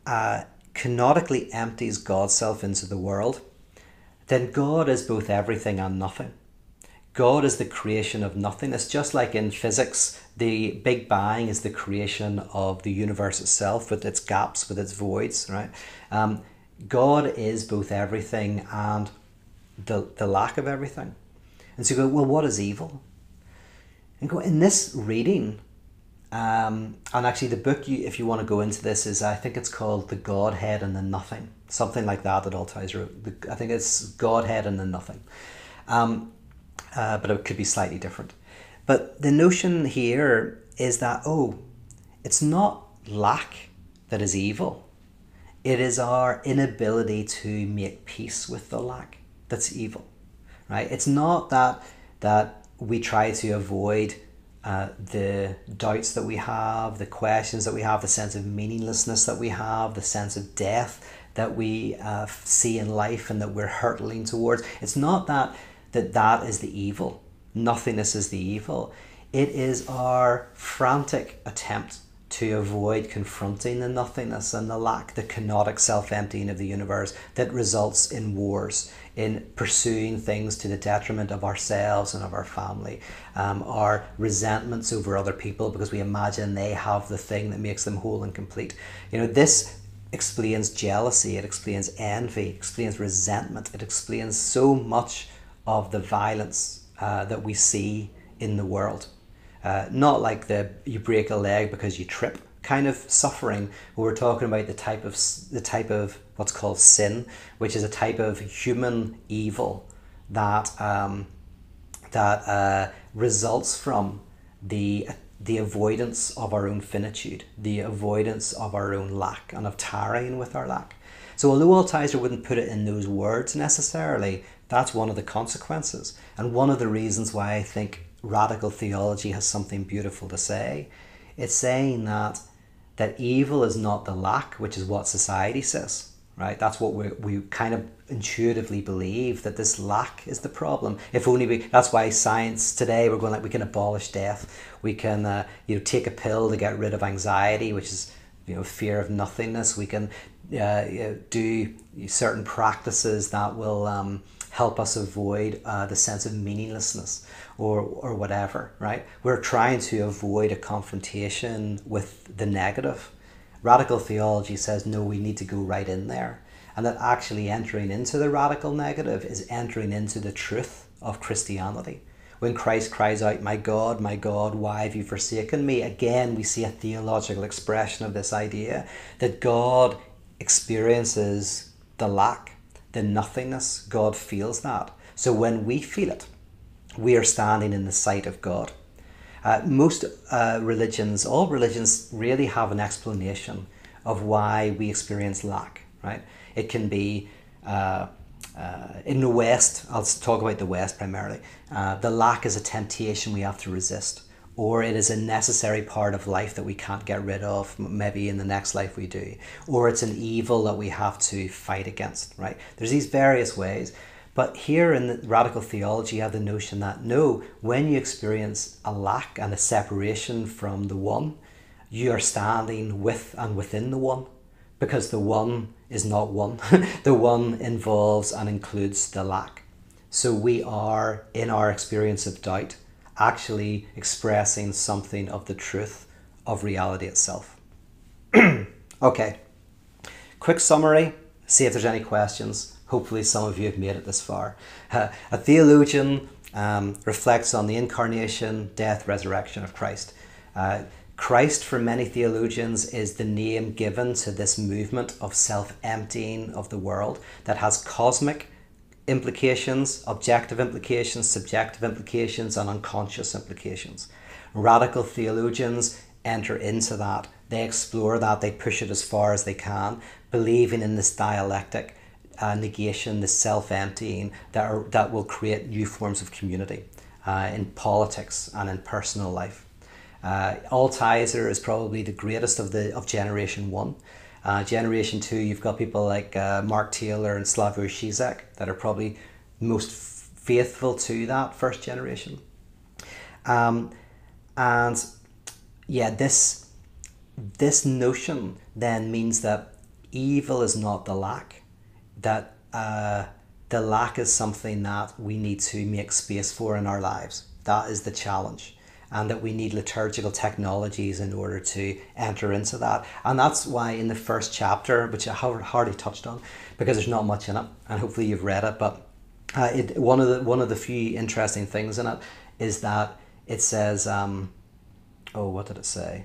uh, canonically empties God's self into the world, then God is both everything and nothing. God is the creation of nothingness. Just like in physics, the Big Bang is the creation of the universe itself, with its gaps, with its voids, right? Um, God is both everything and the, the lack of everything. And so you go, well, what is evil? And go, in this reading, um, and actually the book, you, if you want to go into this, is, I think it's called The Godhead and the Nothing, something like that, that Altizer wrote. I think it's Godhead and the Nothing. Um, uh, but it could be slightly different. But the notion here is that, oh, it's not lack that is evil. It is our inability to make peace with the lack that's evil. Right? It's not that that we try to avoid uh, the doubts that we have, the questions that we have, the sense of meaninglessness that we have, the sense of death that we uh, see in life and that we're hurtling towards. It's not that, that that is the evil. Nothingness is the evil. It is our frantic attempt to avoid confronting the nothingness and the lack, the kenotic self-emptying of the universe that results in wars, in pursuing things to the detriment of ourselves and of our family, um, our resentments over other people because we imagine they have the thing that makes them whole and complete. You know, this explains jealousy, it explains envy, it explains resentment, it explains so much of the violence uh, that we see in the world. Uh, not like the you break a leg because you trip kind of suffering. We're talking about the type of the type of what's called sin, which is a type of human evil that um, that uh, results from the the avoidance of our own finitude, the avoidance of our own lack, and of tarrying with our lack. So although Altizer wouldn't put it in those words necessarily, that's one of the consequences, and one of the reasons why I think radical theology has something beautiful to say. It's saying that that evil is not the lack, which is what society says, right? That's what we we kind of intuitively believe, that this lack is the problem. If only we, that's why science today, we're going like, we can abolish death. We can, uh, you know, take a pill to get rid of anxiety, which is, you know, fear of nothingness. We can uh, do certain practices that will um, help us avoid uh, the sense of meaninglessness. Or, or whatever, right? We're trying to avoid a confrontation with the negative. Radical theology says, no, we need to go right in there. And that actually entering into the radical negative is entering into the truth of Christianity. When Christ cries out, my God, my God, why have you forsaken me? Again, we see a theological expression of this idea that God experiences the lack, the nothingness. God feels that. So when we feel it, we are standing in the sight of God. Uh, most uh, religions, all religions really have an explanation of why we experience lack, right? It can be, uh, uh, in the West, I'll talk about the West primarily, uh, the lack is a temptation we have to resist, or it is a necessary part of life that we can't get rid of, maybe in the next life we do, or it's an evil that we have to fight against, right? There's these various ways. But here in the radical theology, you have the notion that no, when you experience a lack and a separation from the one, you are standing with and within the one, because the one is not one. The one involves and includes the lack. So we are, in our experience of doubt, actually expressing something of the truth of reality itself. Okay, quick summary, see if there's any questions. Hopefully some of you have made it this far. Uh, a theologian um, reflects on the incarnation, death, resurrection of Christ. Uh, Christ, for many theologians, is the name given to this movement of self-emptying of the world that has cosmic implications, objective implications, subjective implications, and unconscious implications. Radical theologians enter into that. They explore that, they push it as far as they can, believing in this dialectic, Uh, negation, the self-emptying that are, that will create new forms of community uh, in politics and in personal life. Uh, Altizer is probably the greatest of the of Generation One. Uh, Generation Two, you've got people like uh, Mark Taylor and Slavoj Žižek that are probably most faithful to that first generation. Um, and yeah, this this notion then means that evil is not the lack. That uh, the lack is something that we need to make space for in our lives. That is the challenge, and that we need liturgical technologies in order to enter into that. And that's why in the first chapter, which I hardly touched on because there's not much in it, and hopefully you've read it, but uh, it, one of the one of the few interesting things in it is that it says, um, oh, what did it say?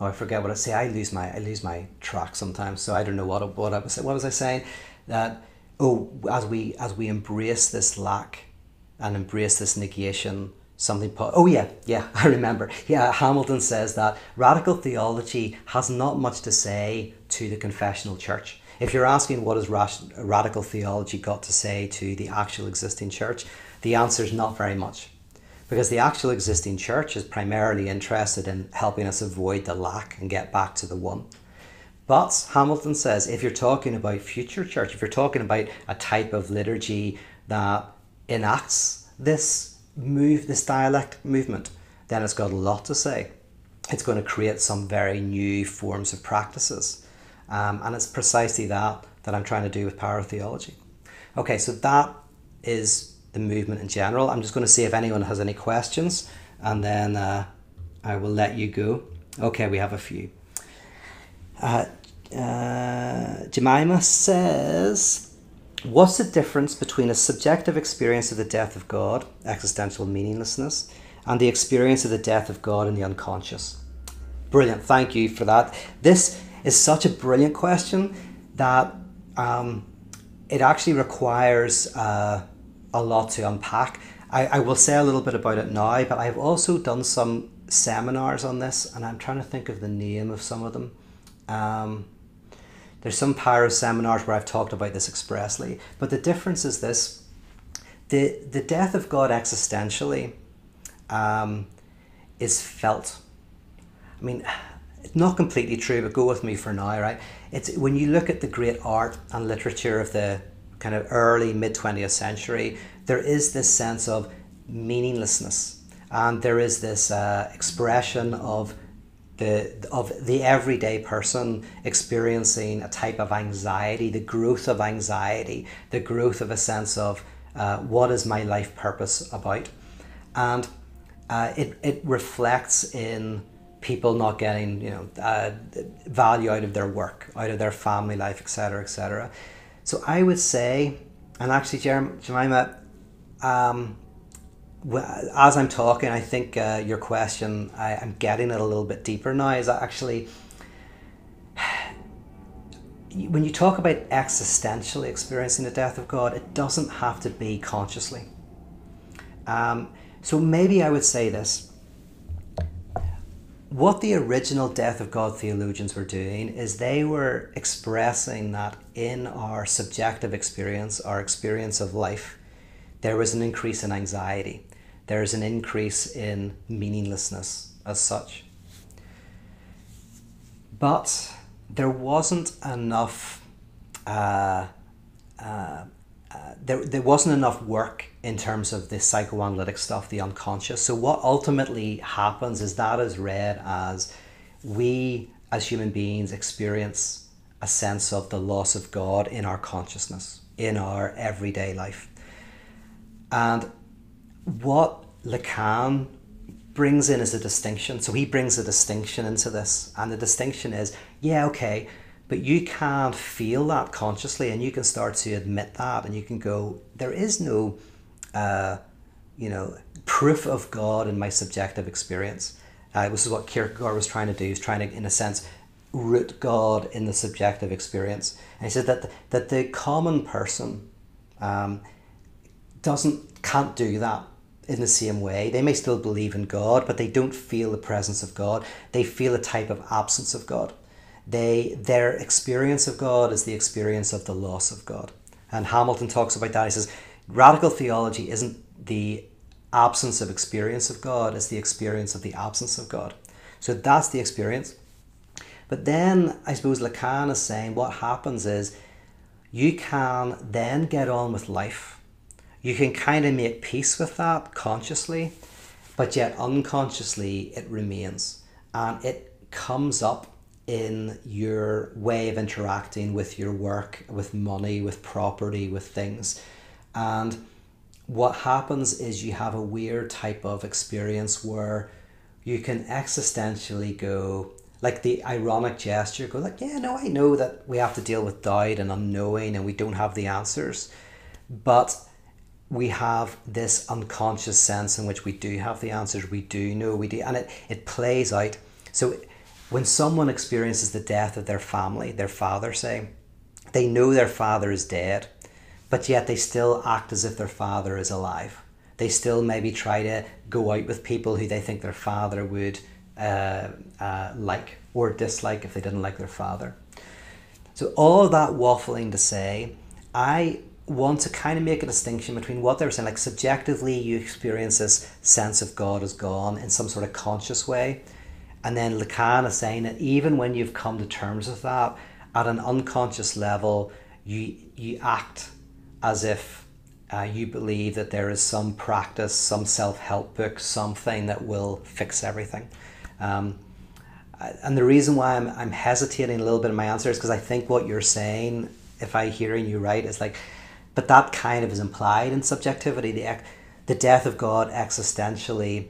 Oh, I forget what I say. I lose my I lose my track sometimes, so I don't know what what I was what was I saying. That oh, as we as we embrace this lack, and embrace this negation, something. Po oh yeah, yeah, I remember. Yeah, Hamilton says that radical theology has not much to say to the confessional church. If you're asking what has radical theology got to say to the actual existing church, the answer is not very much. Because the actual existing church is primarily interested in helping us avoid the lack and get back to the one. But Hamilton says, if you're talking about future church, if you're talking about a type of liturgy that enacts this move, this dialectic movement, then it's got a lot to say. It's going to create some very new forms of practices. Um, and it's precisely that that I'm trying to do with pyrotheology. Okay, so that is the movement in general. I'm just going to see if anyone has any questions, and then uh, I will let you go. Okay, we have a few. Uh, uh, Jemima says, what's the difference between a subjective experience of the death of God, existential meaninglessness, and the experience of the death of God in the unconscious? Brilliant, thank you for that. This is such a brilliant question that um, it actually requires uh, a lot to unpack. I, I will say a little bit about it now, but I've also done some seminars on this, and I'm trying to think of the name of some of them. Um, there's some pyro seminars where I've talked about this expressly, but the difference is this. The, the death of God existentially um, is felt. I mean, it's not completely true, but go with me for now, right? It's when you look at the great art and literature of the kind of early mid twentieth century, there is this sense of meaninglessness, and there is this uh, expression of the of the everyday person experiencing a type of anxiety, the growth of anxiety, the growth of a sense of uh, what is my life purpose about, and uh, it it reflects in people not getting you know uh, value out of their work, out of their family life, et cetera, et cetera. So I would say, and actually, Jemima, um, as I'm talking, I think uh, your question, I, I'm getting it a little bit deeper now, is that actually when you talk about existentially experiencing the death of God, it doesn't have to be consciously. Um, so maybe I would say this. What the original death of God theologians were doing is they were expressing that in our subjective experience, our experience of life, there was an increase in anxiety. There is an increase in meaninglessness as such. But there wasn't enough, uh, uh, uh, there, there wasn't enough work in terms of the psychoanalytic stuff, the unconscious. So what ultimately happens is that is read as we as human beings experience a sense of the loss of God in our consciousness, in our everyday life. And what Lacan brings in is a distinction. So he brings a distinction into this, and the distinction is, yeah, okay, but you can feel that consciously and you can start to admit that, and you can go, there is no Uh, you know, proof of God in my subjective experience. Uh, this is what Kierkegaard was trying to do. He's trying to, in a sense, root God in the subjective experience. And he said that the, that the common person um, doesn't can't do that in the same way. They may still believe in God, but they don't feel the presence of God. They feel a type of absence of God. They their experience of God is the experience of the loss of God. And Hamilton talks about that. He says, radical theology isn't the absence of experience of God, it's the experience of the absence of God. So that's the experience. But then I suppose Lacan is saying what happens is you can then get on with life. You can kind of make peace with that consciously, but yet unconsciously it remains. And it comes up in your way of interacting with your work, with money, with property, with things. And what happens is you have a weird type of experience where you can existentially go, like the ironic gesture, go like, yeah, no, I know that we have to deal with doubt and unknowing and we don't have the answers, but we have this unconscious sense in which we do have the answers, we do know, we do, and it, it plays out. So when someone experiences the death of their family, their father, say, they know their father is dead, but yet they still act as if their father is alive. They still maybe try to go out with people who they think their father would uh, uh, like or dislike if they didn't like their father. So all of that waffling to say, I want to kind of make a distinction between what they were saying, like subjectively you experience this sense of God is gone in some sort of conscious way. And then Lacan is saying that even when you've come to terms with that, at an unconscious level, you, you act as if uh, you believe that there is some practice, some self-help book, something that will fix everything. Um, and the reason why I'm, I'm hesitating a little bit in my answer is because I think what you're saying, if I'm hearing you right, is like, but that kind of is implied in subjectivity. The, the death of God existentially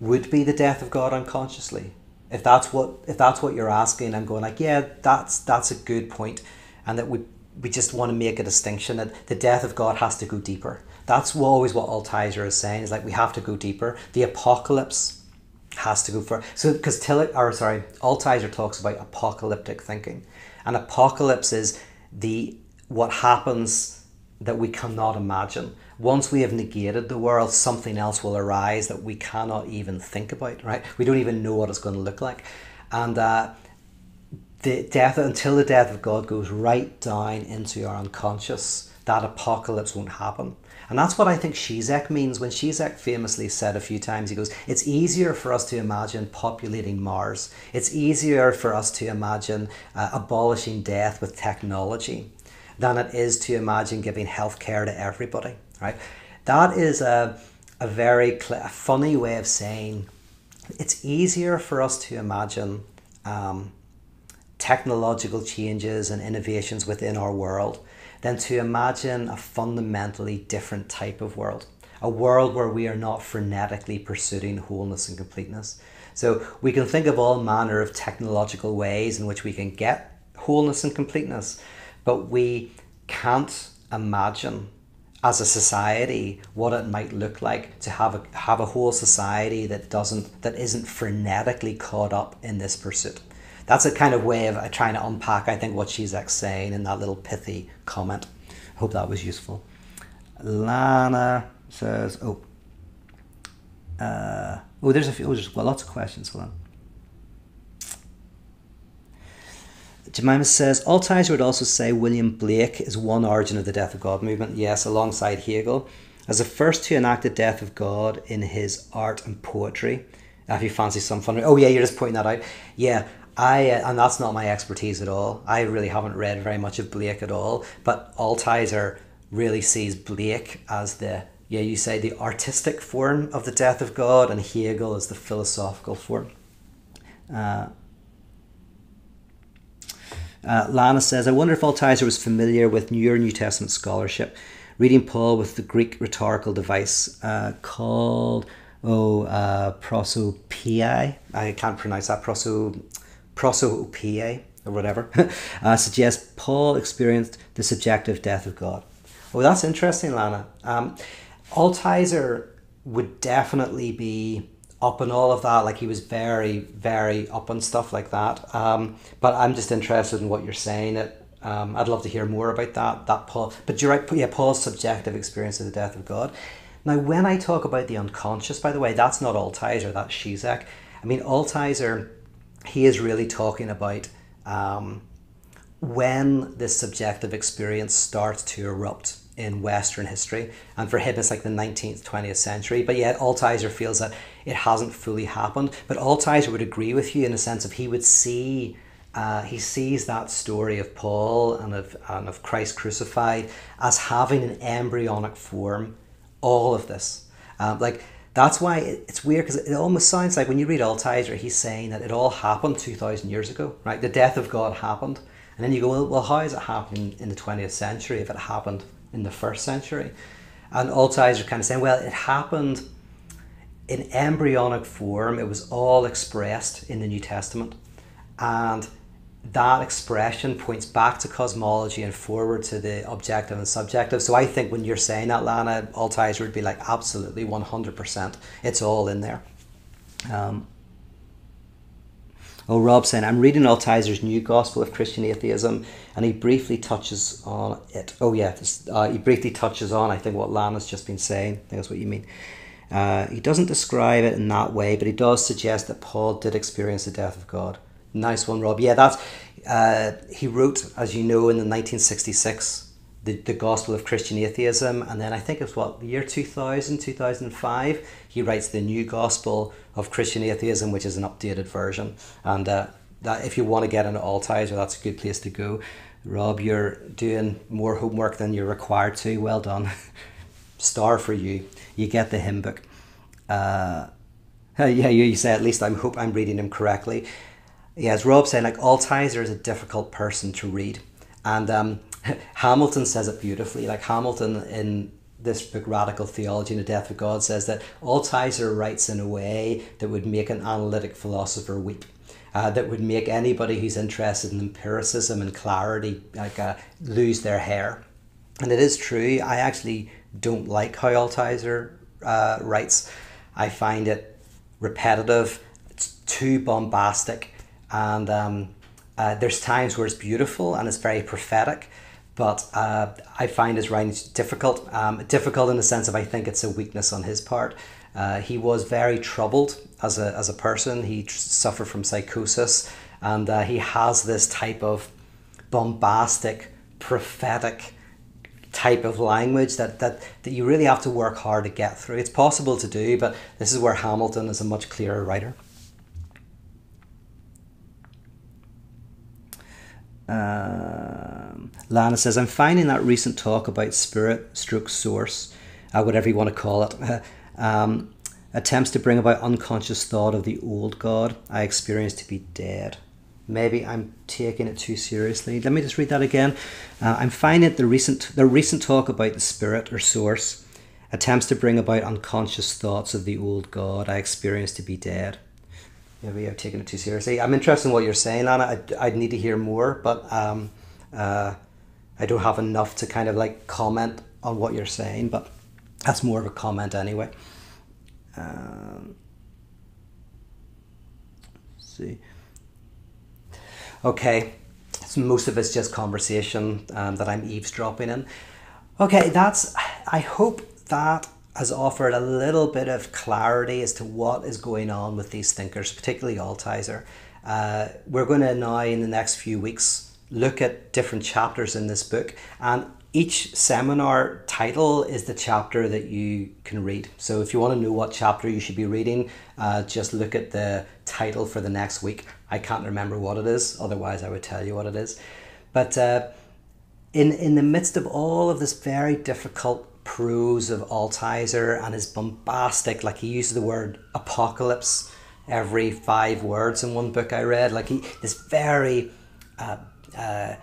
would be the death of God unconsciously. If that's what, if that's what you're asking, I'm going like, yeah, that's, that's a good point. And that we We just want to make a distinction that the death of God has to go deeper. That's always what Altizer is saying, is like we have to go deeper. The apocalypse has to go further. So because Tillich, or sorry, Altizer talks about apocalyptic thinking. And apocalypse is the what happens that we cannot imagine. Once we have negated the world, something else will arise that we cannot even think about, right? We don't even know what it's going to look like. And uh The death, until the death of God goes right down into our unconscious, that apocalypse won't happen. And that's what I think Žižek means when Žižek famously said a few times, he goes, it's easier for us to imagine populating Mars. It's easier for us to imagine uh, abolishing death with technology than it is to imagine giving healthcare to everybody, right? That is a, a very a funny way of saying it's easier for us to imagine um, technological changes and innovations within our world than to imagine a fundamentally different type of world, a world where we are not frenetically pursuing wholeness and completeness. So we can think of all manner of technological ways in which we can get wholeness and completeness, but we can't imagine as a society what it might look like to have a, have a whole society that doesn't, that isn't frenetically caught up in this pursuit. that's a kind of way of trying to unpack, I think, what Žižek's saying in that little pithy comment. I hope that was useful. Lana says, oh, uh, oh, there's a few, oh, there's well, lots of questions for them. Jemima says, Altizer would also say William Blake is one origin of the Death of God movement, yes, alongside Hegel, as the first to enact the Death of God in his art and poetry. Now, if you fancy some fun, oh yeah, you're just pointing that out. Yeah, I uh, and that's not my expertise at all. I really haven't read very much of Blake at all, but Altizer really sees Blake as the, yeah, you say the artistic form of the Death of God, and Hegel as the philosophical form. Uh, Uh, Lana says, I wonder if Altizer was familiar with newer New Testament scholarship, reading Paul with the Greek rhetorical device uh, called oh, uh, prosopei. I can't pronounce that, proso, prosopei or whatever. uh, suggests Paul experienced the subjective death of God. Oh, that's interesting, Lana. Um, Altizer would definitely be up and all of that, like he was very, very up on stuff like that. Um, but I'm just interested in what you're saying. It, um, I'd love to hear more about that. That Paul, but you're right. Yeah, Paul's subjective experience of the death of God. Now, when I talk about the unconscious, by the way, that's not Altizer. That's Žižek. I mean, Altizer, he is really talking about um, when this subjective experience starts to erupt in Western history, and for him it's like the nineteenth, twentieth century, but yet Altizer feels that it hasn't fully happened. But Altizer would agree with you in the sense of he would see, uh, he sees that story of Paul and of, and of Christ crucified as having an embryonic form, all of this. Um, like that's why it, it's weird, because it almost sounds like when you read Altizer, he's saying that it all happened two thousand years ago, right? The death of God happened. And then you go, well, well how is it happening in the twentieth century if it happened in the first century? And Altizer kind of saying, well, it happened in embryonic form. It was all expressed in the New Testament. And that expression points back to cosmology and forward to the objective and subjective. So I think when you're saying that, Lana, Altizer would be like, absolutely, one hundred percent. It's all in there. Um, Oh, Rob's saying, I'm reading Altizer's new Gospel of Christian Atheism, and he briefly touches on it. Oh, yeah, uh, he briefly touches on, I think, what Lana's just been saying. I think that's what you mean. Uh, he doesn't describe it in that way, but he does suggest that Paul did experience the death of God. Nice one, Rob. Yeah, that's, uh, he wrote, as you know, in the nineteen sixty-six, the, the Gospel of Christian Atheism, and then I think it's, what, the year two thousand, two thousand five, he writes the new Gospel of Christian Atheism, which is an updated version. And uh, that, if you want to get into Altizer, that's a good place to go. Rob, you're doing more homework than you're required to. Well done. Star for you. You get the hymn book. Uh, yeah, you, you say, at least I hope I'm reading him correctly. Yeah, as Rob said, like, Altizer is a difficult person to read. And um, Hamilton says it beautifully. Like, Hamilton in this book, Radical Theology and the Death of God, says that Altizer writes in a way that would make an analytic philosopher weep, uh, that would make anybody who's interested in empiricism and clarity like uh, lose their hair. And it is true, I actually don't like how Altizer uh, writes. I find it repetitive, it's too bombastic, and um, uh, there's times where it's beautiful and it's very prophetic, but uh, I find his writing difficult, um, difficult in the sense of I think it's a weakness on his part. Uh, he was very troubled as a, as a person. He suffered from psychosis, and uh, he has this type of bombastic, prophetic type of language that, that, that you really have to work hard to get through. It's possible to do, but this is where Hamilton is a much clearer writer. Um, Lana says, I'm finding that recent talk about spirit stroke source, uh, whatever you want to call it, um, attempts to bring about unconscious thought of the old God I experienced to be dead. Maybe I'm taking it too seriously. Let me just read that again. Uh, I'm finding the recent, the recent talk about the spirit or source attempts to bring about unconscious thoughts of the old God I experienced to be dead. Maybe I've taken it too seriously. I'm interested in what you're saying, Anna. I'd, I'd need to hear more, but um, uh, I don't have enough to kind of like comment on what you're saying, but that's more of a comment anyway. Um, let's see. Okay, so most of it's just conversation um, that I'm eavesdropping in. Okay, that's, I hope that has offered a little bit of clarity as to what is going on with these thinkers, particularly Altizer. Uh, we're going to now, in the next few weeks, look at different chapters in this book, and each seminar title is the chapter that you can read. So if you want to know what chapter you should be reading, uh, just look at the title for the next week. I can't remember what it is, otherwise I would tell you what it is. But uh, in, in the midst of all of this very difficult prose of Altizer and his bombastic, like he uses the word apocalypse every five words in one book I read, like he, this very uh, uh,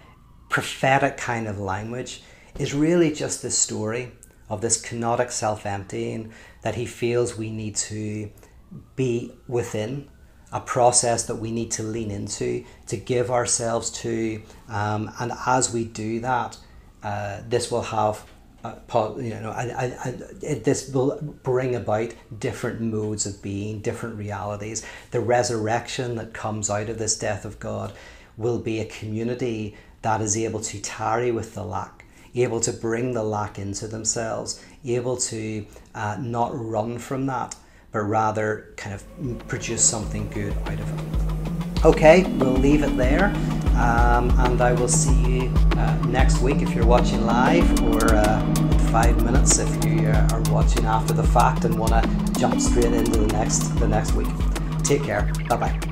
prophetic kind of language, is really just this story of this kenotic self-emptying that he feels we need to be within, a process that we need to lean into, to give ourselves to, um, and as we do that, uh, this will have, uh, you know, I, I, I, it, this will bring about different modes of being, different realities. The resurrection that comes out of this death of God will be a community that is able to tarry with the lack, able to bring the lack into themselves, able to uh, not run from that, but rather kind of produce something good out of it. Okay, we'll leave it there, um, and I will see you uh, next week if you're watching live, or uh, five minutes if you are watching after the fact and want to jump straight into the next the next week. Take care. Bye bye.